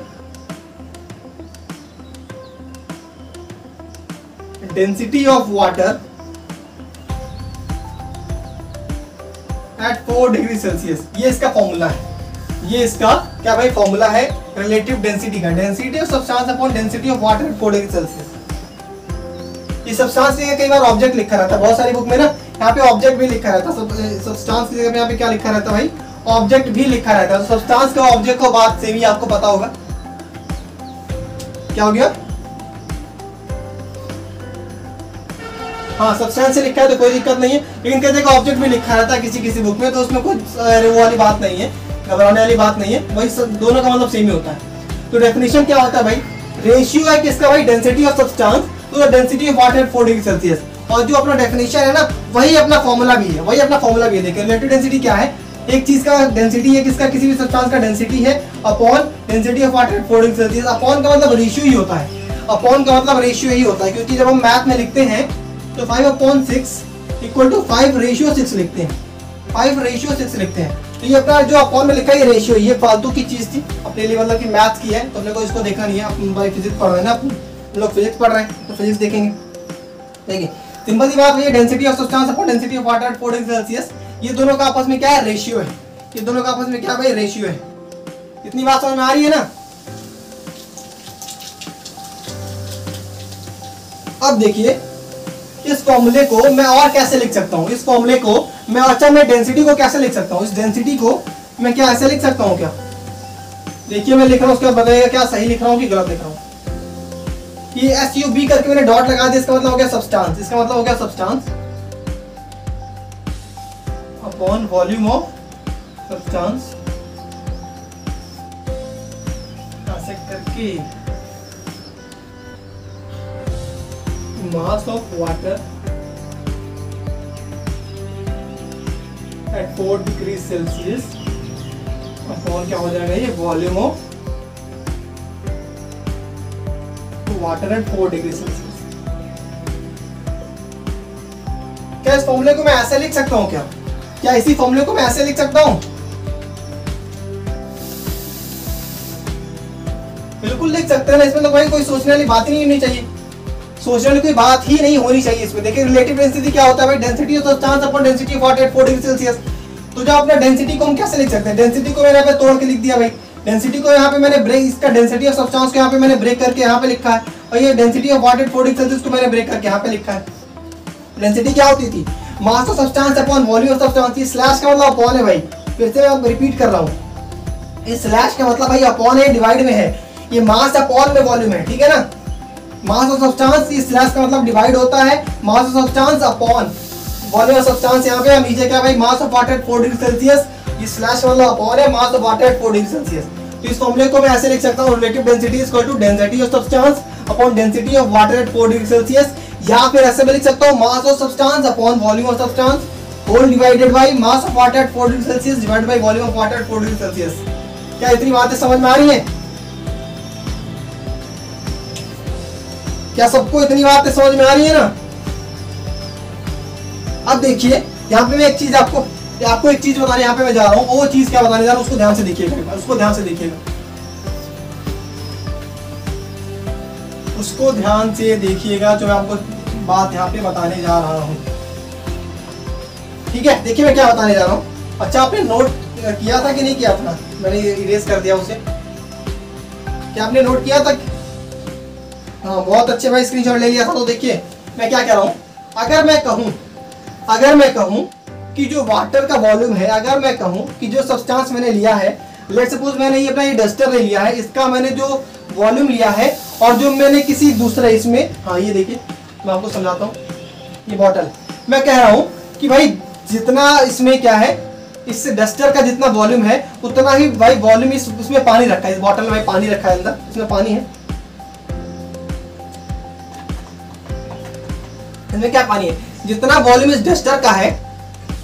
density of water at four degree Celsius. ये इसका फॉर्मूला है, ये इसका क्या भाई फॉर्मूला है रिलेटिव डेंसिटी का? Density of substance upon density of water at four degree Celsius. ये सब्सटेंस से कई बार ऑब्जेक्ट लिखा रहता है बहुत सारी बुक में ना, यहाँ पे ऑब्जेक्ट भी लिखा रहता है। सब्सटेंस की जगह पे यहाँ पे क्या लिखा रहता है भाई? ऑब्जेक्ट भी लिखा रहता है। सब्सटेंस का ऑब्जेक्ट को बात से भी आपको पता होगा। क्या हो गया? हाँ, सब्सटेंस से लिखा है तो कोई दिक्कत नहीं है, लेकिन कहते हैं ऑब्जेक्ट भी लिखा रहता है किसी किसी बुक में, तो उसमें कोई वो वाली बात नहीं है, घबराने वाली बात नहीं है। वही दोनों का मतलब सेम ही होता है। तो डेफिनेशन क्या होता है भाई? रेशियो है किसका भाई? Density of substance to the density of water at four degree Celsius. और जो अपना डेफिनेशन है ना, वही अपना फॉर्मूला भी है, वही अपना फॉर्मूला भी है। देखिए रिलेटिव डेंसिटी क्या है? एक चीज का डेंसिटी है किसका? किसी भी सब्सटेंस का डेंसिटी है upon density of water at four degree Celsius. Upon का मतलब रेशियो ही होता है, अपॉन का मतलब रेशियो ही होता है, क्योंकि जब हम मैथ में लिखते हैं तो five upon six equal to five ratio six लिखते हैं, फाइव रेशियो सिक्स लिखते हैं। तो ये अपना जो अपॉन में लिखा है रेशियो, ये फालतू की चीज थी अपने लिए, मतलब कि मैथ की है तो अपने को इसको देखना नहीं है। अपन भाई फिजिक्स पढ़ रहे हैं ना, अपन लोग फिजिक्स पढ़ रहे हैं तो फिजिक्स देखेंगे। देखिए सिंपल सी बात है, density of substance upon density of water at four degree Celsius, ये दोनों का आपस में क्या है? रेशियो है। ये दोनों का आपस में क्या भाई? रेशियो है। इतनी बात समझ में आ रही है ना? अब देखिए इस फॉर्मूले को मैं और कैसे लिख सकता हूँ, इस फॉर्मूले को मैं, अच्छा मैं डेंसिटी को कैसे लिख सकता हूँ? इस डेंसिटी को मैं क्या ऐसे लिख सकता हूँ क्या? देखिए मैं लिख रहा हूँ, उसके बाद बताइएगा क्या सही लिख रहा हूँ कि गलत लिख रहा हूँ। ये एस यू बी करके मैंने डॉट लगा दिया, इसका मतलब हो गया सब्सटेंस, इसका मतलब हो गया substance upon volume of substance. ऐसे करके mass of water at four degree Celsius upon क्या हो जाएगा ये? Volume of water at four degree Celsius. क्या इस फॉर्मूले को मैं ऐसे लिख सकता हूं क्या? क्या इसी फॉर्मूले को मैं ऐसे लिख सकता हूं? बिल्कुल लिख सकते हैं ना, इसमें तो भाई कोई सोचने वाली बात नहीं होनी चाहिए। सोचने की कोई बात ही नहीं होनी चाहिए इसमें। देखिए रिलेटिव डेंसिटी क्या होता है भाई, डेंसिटी तो chance upon density of water at four degree Celsius. तो जो आपने डेंसिटी को हम कैसे लिख सकते हैं, डेंसिटी को मैंने यहाँ पे तोड़ के लिख दिया भाई, डेंसिटी को यहाँ पे मैंने ब्रेक, इसका डेंसिटी ऑफ सब्सटेंस को यहाँ पे मैंने ब्रेक करके यहाँ पे लिखा है, और ये density of water at four degree Celsius को मैंने ब्रेक करके यहाँ पे लिखा है। डेंसिटी क्या होती थी, mass of substance upon volume of substance. ये स्लैश का मतलब अपॉन है भाई, फिर से मैं रिपीट कर रहा हूँ, इस स्लैश का मतलब भाई अपॉन है, डिवाइड में है, ये मास अपॉन में वॉल्यूम है, ठीक है ना। मास ऑफ सब्सटेंस, इस स्लैश का मतलब डिवाइड होता है, mass of substance upon volume of substance. यहाँ पे हम नीचे क्या भाई, mass of water at four degree Celsius, ये स्लैश मतलब अपॉन है, mass of water at four degree Celsius. तो इस फॉर्मूले को मैं ऐसे लिख सकता हूँ, relative density is equal to density of substance upon density of water at four degree Celsius, या फिर ऐसे भी लिख सकता हूँ, mass of substance upon volume of substance whole divided by mass of water at four degree Celsius divided by volume of water at four degree Celsius. क्या इतनी बातें समझ में आ रही है, क्या सबको इतनी बातें समझ में आ रही है ना। अब देखिए यहाँ पे मैं एक चीज आपको आपको एक चीज बताने यहाँ पे मैं जा रहा हूँ, वो चीज क्या बताने जा रहा हूँ उसको ध्यान से देखिएगा, उसको ध्यान से देखिएगा उसको ध्यान से देखिएगा जो मैं आपको बात यहाँ पे बताने जा रहा हूँ, ठीक है। देखिए मैं क्या बताने जा रहा हूँ, अच्छा आपने नोट किया था कि नहीं किया था, मैंने इरेज कर दिया उसे, क्या आपने नोट किया था कि... हाँ बहुत अच्छे भाई, स्क्रीनशॉट ले लिया था। तो देखिए मैं क्या कह रहा हूँ, अगर मैं कहूँ अगर मैं कहूँ कि जो वाटर का वॉल्यूम है, अगर मैं कहूँ कि जो सब्सटेंस मैंने लिया है, लेट सपोज मैंने ये अपना ये डस्टर ले लिया है, इसका मैंने जो वॉल्यूम लिया है और जो मैंने किसी दूसरे इसमें, हाँ ये देखिए मैं आपको समझाता हूँ, ये बॉटल, मैं कह रहा हूँ कि भाई जितना इसमें क्या है, इस डस्टर का जितना वॉल्यूम है उतना ही भाई वॉल्यूम इस इसमें पानी रखा है, इस बॉटल में भाई पानी रखा है अंदर, इसमें पानी है, इसमें क्या पानी है, जितना वॉल्यूम इस डस्टर का है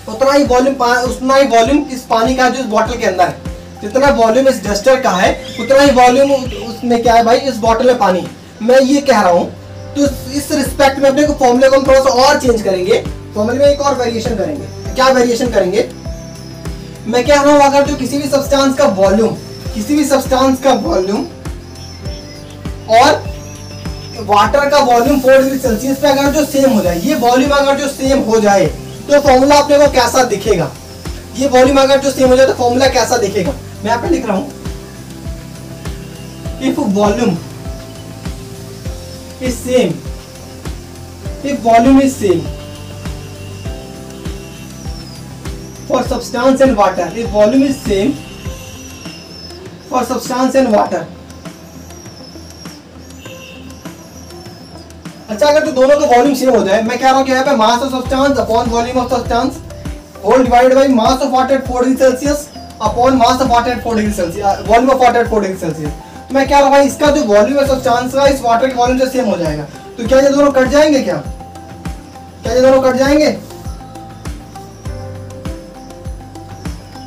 उतना ही वॉल्यूम उतना ही वॉल्यूम इस पानी का जो इस बॉटल के अंदर है, जितना वॉल्यूम इस डस्टर का है उतना ही वॉल्यूम उसमें क्या है भाई, इस बॉटल में पानी। मैं ये कह रहा हूँ, तो इस रिस्पेक्ट में अपने फॉर्मूले को हम थोड़ा सा और चेंज करेंगे, फॉर्मूले में एक और वेरिएशन करेंगे। क्या वेरिएशन करेंगे, मैं कह रहा हूँ अगर जो किसी भी सब्सटेंस का वॉल्यूम किसी भी सब्सटेंस का वॉल्यूम और वाटर का वॉल्यूम फोर डिग्री सेल्सियस पे अगर जो सेम हो जाए, ये वॉल्यूम अगर जो सेम हो जाए तो फॉर्मूला अपने को कैसा दिखेगा, ये वॉल्यूम अगर जो सेम हो जाए तो फॉर्मूला कैसा दिखेगा। मैं यहाँ पे लिख रहा हूं, if volume is same if volume is same for substance and water, if volume is same for substance and water. अच्छा अगर तो दोनों का वॉल्यूम सेम हो जाए, मैं कह रहा हूँ कि यहाँ पे mass of substance upon volume of substance whole divided by mass of water at four degree Celsius upon mass of water at four degree Celsius volume of water at four degree Celsius. तो मैं कह रहा हूँ भाई इसका जो volume है substance का इस वाटर के वॉल्यूम से सेम हो जाएगा, तो क्या ये दोनों कट जाएंगे, क्या क्या ये दोनों कट जाएंगे,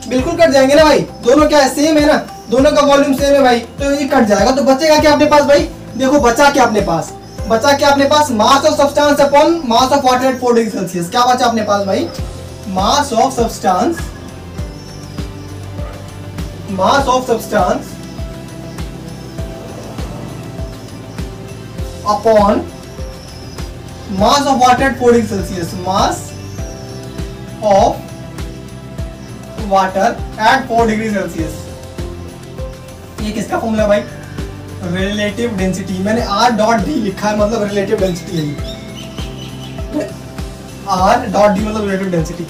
बिल्कुल कट जाएंगे ना भाई, दोनों क्या है सेम है ना, दोनों का वॉल्यूम सेम है भाई, तो ये कट जाएगा। तो बचेगा क्या अपने पास भाई, देखो बचा क्या अपने पास, बचा क्या अपने पास, mass of substance upon mass of water at four degree Celsius. क्या बचा अपने पास भाई, mass of substance mass of substance upon mass of water at four degree Celsius mass of water at four degree Celsius. ये किसका formula भाई, relative density, मैंने R dot D लिखा है, मतलब रिलेटिव डेंसिटी है, आर डॉट डी मतलब relative density.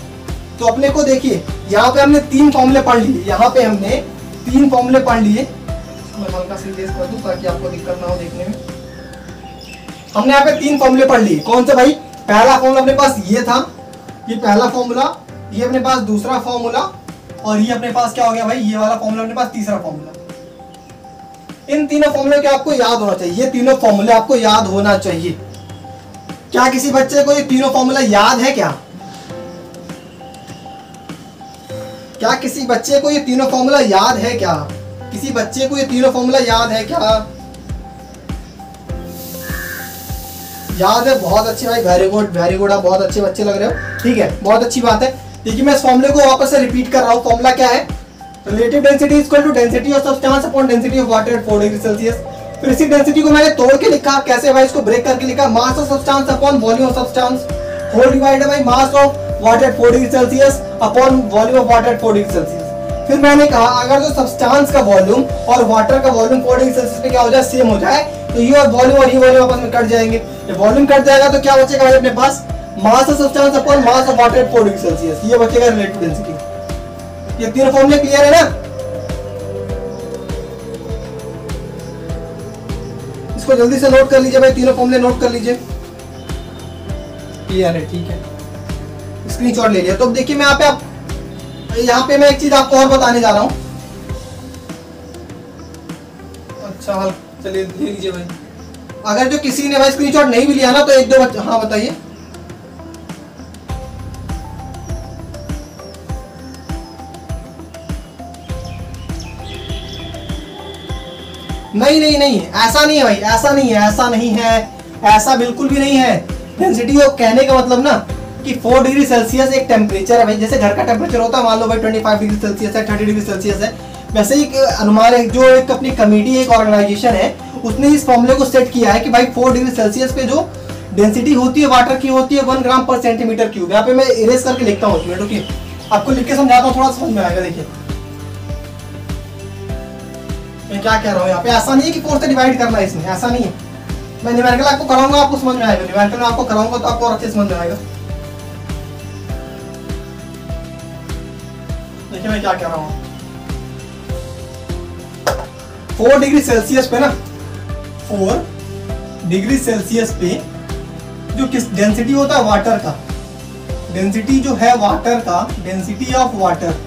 तो अपने को देखिए यहाँ पे हमने तीन फॉर्मूले पढ़ लिए यहाँ पे हमने तीन फॉर्मूले पढ़ लिए मैं हल्का सा इरेज कर दूं ताकि आपको दिक्कत ना हो देखने में। हमने यहाँ पे तीन फॉर्मूले पढ़ लिए, कौन से भाई, पहला फॉर्मूला अपने पास ये था, ये पहला फॉर्मूला, ये अपने पास दूसरा फॉर्मूला, और ये अपने पास क्या हो गया भाई, ये वाला फॉर्मूला अपने पास तीसरा फॉर्मूला। इन तीनों फॉर्मूले के आपको याद होना चाहिए, ये तीनों फॉर्मूले आपको याद होना चाहिए। क्या किसी बच्चे को ये तीनों फॉर्मूला याद है, क्या क्या किसी बच्चे को ये तीनों फॉर्मूला याद है, क्या किसी बच्चे को ये तीनों फॉर्मूला याद है, क्या याद है, बहुत अच्छे भाई, वेरी गुड वेरी गुड, आप बहुत अच्छे बच्चे लग रहे हो, ठीक है बहुत अच्छी बात है। देखिए मैं इस फॉर्मूले को वापस से रिपीट कर रहा हूँ, फॉर्मूला क्या है, relative density is equal to density of substance upon density of water at four degree Celsius फिर डेंसिटी को मैंने तोड़ के लिखा, कैसे भाई इसको ब्रेक करके लिखा, mass of substance upon volume of substance whole divided by mass of water at four degree Celsius upon volume of water at four degree Celsius. फिर मैंने कहा अगर जो सब्सटेंस का वॉल्यूम और वाटर का वॉल्यूम फोर डिग्री सेल्सियस पे क्या हो जाए, सेम हो जाए, तो ये और वॉल्यूम और ये वॉल्यूम आपस में कट जाएंगे। जब वॉल्यूम कट जाएगा तो क्या बचेगा भाई अपने पास, mass of substance upon mass of water at four degree Celsius, ये बचेगा रिलेटिव डेंसिटी। ये तीन फॉर्मूले क्लियर है ना, इसको जल्दी से नोट कर लीजिए भाई, तीनों फॉर्मूले नोट कर लीजिए। क्लियर है, ठीक है, स्क्रीनशॉट ले लिया। तो अब देखिए मैं यहाँ पे आप यहाँ पे मैं एक चीज आपको और बताने जा रहा हूँ। अच्छा हाल चलिए ले लीजिए भाई, अगर जो किसी ने भाई स्क्रीनशॉट नहीं भी लिया ना तो एक दो बच्चे, हाँ बताइए। नहीं नहीं नहीं ऐसा नहीं है भाई, ऐसा नहीं है, ऐसा नहीं है, ऐसा बिल्कुल भी नहीं है। डेंसिटी को कहने का मतलब ना कि फोर डिग्री सेल्सियस एक टेम्परेचर है भाई, जैसे घर का टेम्परेचर होता है मान लो भाई पच्चीस डिग्री सेल्सियस है, तीस डिग्री सेल्सियस है, वैसे ही अनुमान है जो एक अपनी कमेटी एक ऑर्गेनाइजेशन है उसने इस फॉर्मूले को सेट किया है कि भाई फोर डिग्री सेल्सियस पे जो डेंसिटी होती है वाटर की होती है one gram per centimetre cube. यहाँ पे मैं इरेज करके लिखता हूँ उसमें, ठीक है आपको लिख के समझाता हूँ, थोड़ा समझ में आएगा। देखिए मैं क्या कह रहा हूँ यहाँ पे, ऐसा नहीं है कि फोर से डिवाइड करना है इसमें, ऐसा नहीं है। मैं न्यूमेरिकल आपको कराऊंगा आपको समझ में आएगा, न्यूमेरिकल में आपको कराऊंगा तो आपको और अच्छे समझ में आएगा। देखिए मैं क्या कह रहा हूँ, फोर डिग्री सेल्सियस पे ना, फोर डिग्री सेल्सियस पे जो किस डेंसिटी होता है वाटर का, डेंसिटी जो है वाटर का, density of water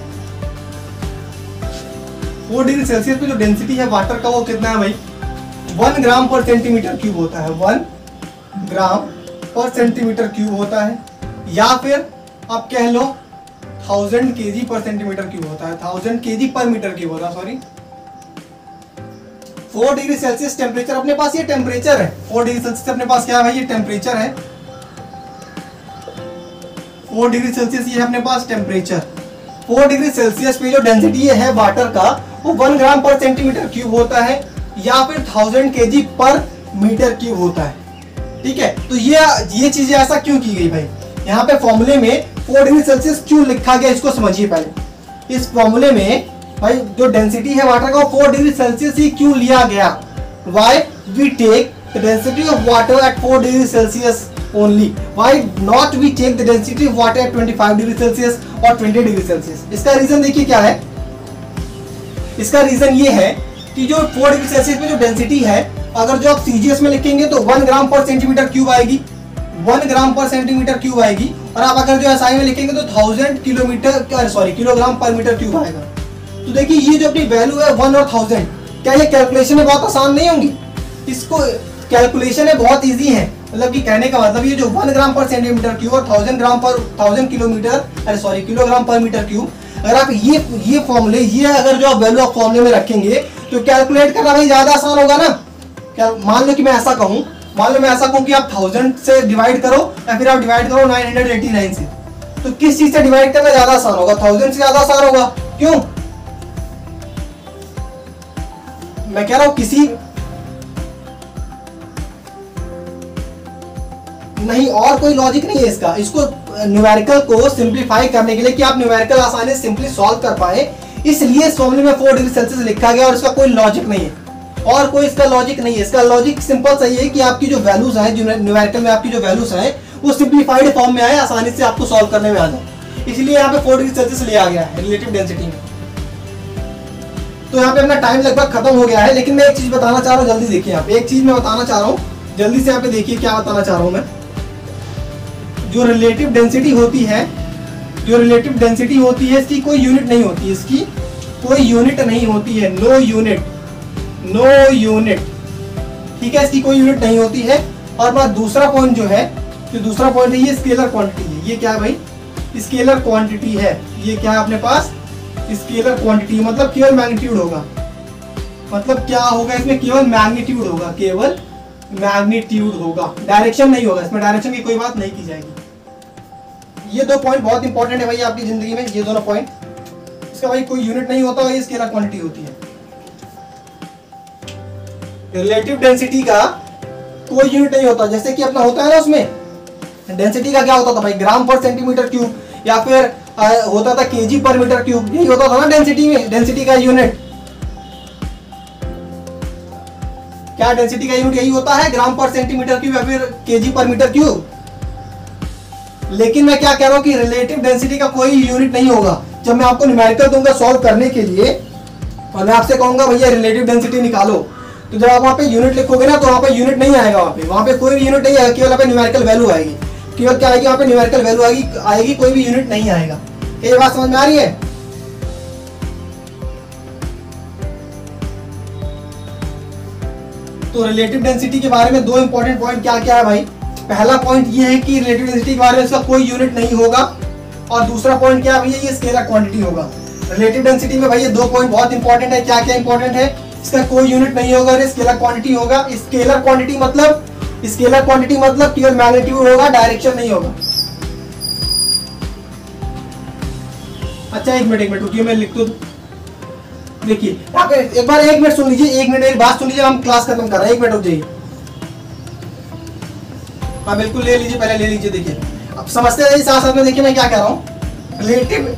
four degree Celsius पे जो डेंसिटी है वाटर का वो कितना है भाई, one gram per centimetre cube होता है, one gram per centimetre cube होता है, या फिर आप कह लो थाउजेंड के जी पर सेंटीमीटर क्यूब होता है, थाउजेंड के जी पर मीटर क्यूब होता है, sorry. Four degree Celsius temperature अपने पास, ये टेम्परेचर है, फोर डिग्री सेल्सियस अपने पास क्या है भाई, ये टेम्परेचर है, फोर डिग्री सेल्सियस ये है अपने पास टेम्परेचर। फोर डिग्री सेल्सियस पे जो डेंसिटी है वाटर का वो one gram per centimetre cube होता है या फिर थाउजेंड के जी पर मीटर क्यूब होता है, ठीक है। तो ये ये चीजें ऐसा क्यों की गई भाई, यहाँ पे फॉर्मूले में फोर डिग्री सेल्सियस क्यों लिखा गया इसको समझिए पहले। इस फॉर्मूले में भाई जो डेंसिटी है वाटर का वो फोर डिग्री सेल्सियस ही क्यों लिया गया, why we take the density of water at four degree Celsius only, why not we take the density of water at पच्चीस degree Celsius और बीस degree Celsius। इसका रीजन देखिए क्या है, इसका रीजन ये है कि जो चार डिग्री सेल्सियस में जो डेंसिटी है अगर जो आप सीजीएस में लिखेंगे तो one gram per centimetre cube आएगी, one gram per centimetre cube आएगी, और आप अगर जो एसआई में लिखेंगे तो thousand kilometre sorry kilogram per metre cube आएगा। तो देखिए ये जो अपनी वैल्यू है वन और थाउजेंड, क्या ये कैलकुलेशन में बहुत आसान नहीं होंगी, इसको कैलकुलेशन है बहुत ईजी है, मतलब कि कहने का मतलब ये जो one gram per centimetre cube और thousand gram per thousand kilometre अरे sorry kilogram per metre cube, अगर आप ये ये फॉर्मूले ये अगर जो आप वैल्यू ऑफ फॉर्मूले में रखेंगे तो कैलकुलेट करना भाई ज़्यादा आसान होगा ना। क्या मान लो कि मैं ऐसा कहूँ, मान लो मैं ऐसा कहूँ कि आप थाउजेंड से डिवाइड करो या फिर आप डिवाइड करो नाइन हंड्रेड एटी नाइन से, तो किस चीज़ से डिवाइड करना ज़्यादा आसान होगा, थाउजेंड से ज़्यादा आसान होगा, क्यों? मैं कह रहा हूँ किसी नहीं और कोई लॉजिक नहीं है इसका, इसको न्यूमेरिकल को सिंप्लीफाई करने के लिए कि आप न्यूमेरिकल आसानी से सिंपली सॉल्व कर पाए, इसलिए इस फॉर्मूले में फोर डिग्री सेल्सियस लिखा गया और इसका कोई लॉजिक नहीं है, और कोई इसका लॉजिक नहीं है। इसका लॉजिक सिंपल सही है कि आपकी जो वैल्यूज हैं न्यूमेरिकल में आपकी जो वैल्यूज हैं वो सिंप्लीफाइड फॉर्म में आए, आसानी से आपको सॉल्व करने में आ जाए, इसलिए यहाँ पे फोर डिग्री सेल्सियस लिया गया है रिलेटिव डेंसिटी में। तो यहाँ पे अपना टाइम लगभग खत्म हो गया है, लेकिन मैं एक चीज बताना चाह रहा हूँ, जल्दी देखिए आप एक चीज मैं बताना चाह रहा हूँ, जल्दी से यहाँ पे देखिए क्या बताना चाह रहा हूँ मैं। जो रिलेटिव डेंसिटी होती है, जो रिलेटिव डेंसिटी होती है इसकी कोई यूनिट नहीं होती, इसकी कोई यूनिट नहीं होती है, नो यूनिट, नो यूनिट, ठीक है, इसकी कोई यूनिट नहीं होती है। और बात दूसरा पॉइंट जो है, जो दूसरा पॉइंट है ये स्केलर क्वांटिटी है, ये क्या है भाई स्केलर क्वांटिटी है, ये क्या है अपने पास स्केलर क्वांटिटी, मतलब केवल मैग्नीट्यूड होगा, मतलब क्या होगा इसमें केवल मैग्नीट्यूड होगा, केवल मैग्नीट्यूड होगा, डायरेक्शन नहीं होगा इसमें, डायरेक्शन की कोई बात नहीं की जाएगी। ये दो पॉइंट बहुत इंपॉर्टेंट है भाई आपकी जिंदगी में, ये दोनों पॉइंट, इसका भाई कोई यूनिट नहीं होता, ये स्केलर क्वांटिटी होती है। रिलेटिव डेंसिटी का कोई यूनिट नहीं होता, जैसे कि अपना होता है ना उसमें डेंसिटी का क्या होता था भाई, ग्राम पर सेंटीमीटर क्यूब या फिर आ, होता था केजी पर मीटर क्यूब, यही होता था ना डेंसिटी में, डेंसिटी का यूनिट क्या, डेंसिटी का यूनिट यही होता है ग्राम पर सेंटीमीटर क्यूब या फिर केजी पर मीटर क्यूब। लेकिन मैं क्या कह रहा हूं कि रिलेटिव डेंसिटी का कोई यूनिट नहीं होगा। जब मैं आपको न्यूमेरिकल दूंगा सॉल्व करने के लिए और मैं आपसे कहूंगा भैया रिलेटिव डेंसिटी निकालो, तो जब आप वहाँ पे यूनिट लिखोगे ना तो वहाँ पे यूनिट नहीं आएगा, वहाँ पे वहाँ पे कोई भी यूनिट नहीं आएगा, केवल वहाँ पे न्यूमेरिकल वैल्यू आएगी, केवल क्या आएगी वहाँ पे न्यूमेरिकल वैल्यू आएगी आएगी कोई भी यूनिट नहीं आएगा। ये बात समझ में आ रही है? तो रिलेटिव डेंसिटी के बारे में दो इंपॉर्टेंट पॉइंट क्या क्या है भाई, पहला पॉइंट ये है कि रिलेटिव डेंसिटी के बारे में इसका कोई यूनिट नहीं होगा, और दूसरा पॉइंट क्या है भैया, ये स्केलर क्वांटिटी होगा। रिलेटिव डेंसिटी में भैया दो पॉइंट बहुत इंपॉर्टेंट है, क्या क्या इंपॉर्टेंट है, इसका कोई यूनिट नहीं होगा और स्केलर क्वांटिटी होगा। स्केलर क्वांटिटी मतलब स्केलर क्वांटिटी मतलब केवल मैग्नीट्यूड होगा, डायरेक्शन नहीं होगा। अच्छा एक मिनट एक मिनट रुकिए मैं लिख दूं, देखिए आप एक बार एक मिनट सुन लीजिए, एक मिनट एक बात सुन लीजिए, हम क्लास खत्म कर रहे हैं, एक मिनट रुक जाइए। हाँ बिल्कुल ले लीजिए, पहले ले लीजिए, देखिए अब समझते रहिए साथ साथ में। देखिए मैं क्या कह रहा हूँ, रिलेटिव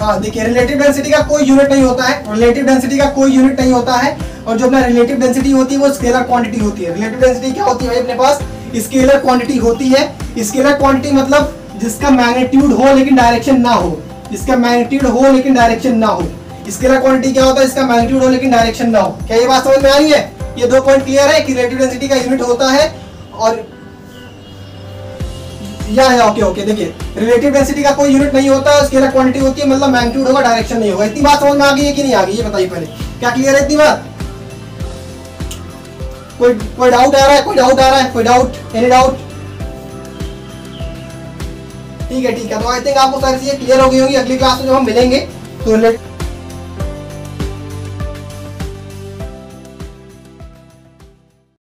हाँ देखिए रिलेटिव डेंसिटी का कोई यूनिट नहीं होता है, रिलेटिव डेंसिटी का कोई यूनिट नहीं होता है, और जो अपना रिलेटिव डेंसिटी होती है वो स्केलर क्वांटिटी होती है। रिलेटिव डेंसिटी क्या होती है भाई, अपने पास स्केलर क्वांटिटी होती है। स्केलर क्वांटिटी मतलब जिसका मैग्नीट्यूड हो लेकिन डायरेक्शन ना हो, इसका मैग्नीट्यूड हो लेकिन डायरेक्शन ना हो। स्केलर क्वांटिटी क्या होता है, इसका मैग्नीट्यूड हो लेकिन डायरेक्शन ना हो। क्या ये बात समझ में आ रही है? ये दो पॉइंट क्लियर है कि रिलेटिव डेंसिटी का यूनिट होता है और या है। ओके ओके देखिए रिलेटिव डेंसिटी का कोई यूनिट नहीं होता है, स्केलर क्वांटिटी होती है, मतलब मैग्नीट्यूड होगा, डायरेक्शन नहीं होगा। इतनी बात समझ में आ गई है कि नहीं आ गई, ये बताइए पहले, क्या क्लियर है इतनी बात? कोई कोई डाउट आ रहा है? कोई डाउट आ रहा है? कोई डाउट? Any doubt? ठीक है ठीक है, तो आई थिंक आपको सारी चीजें क्लियर हो गई होंगी। अगली क्लास में जब हम मिलेंगे तो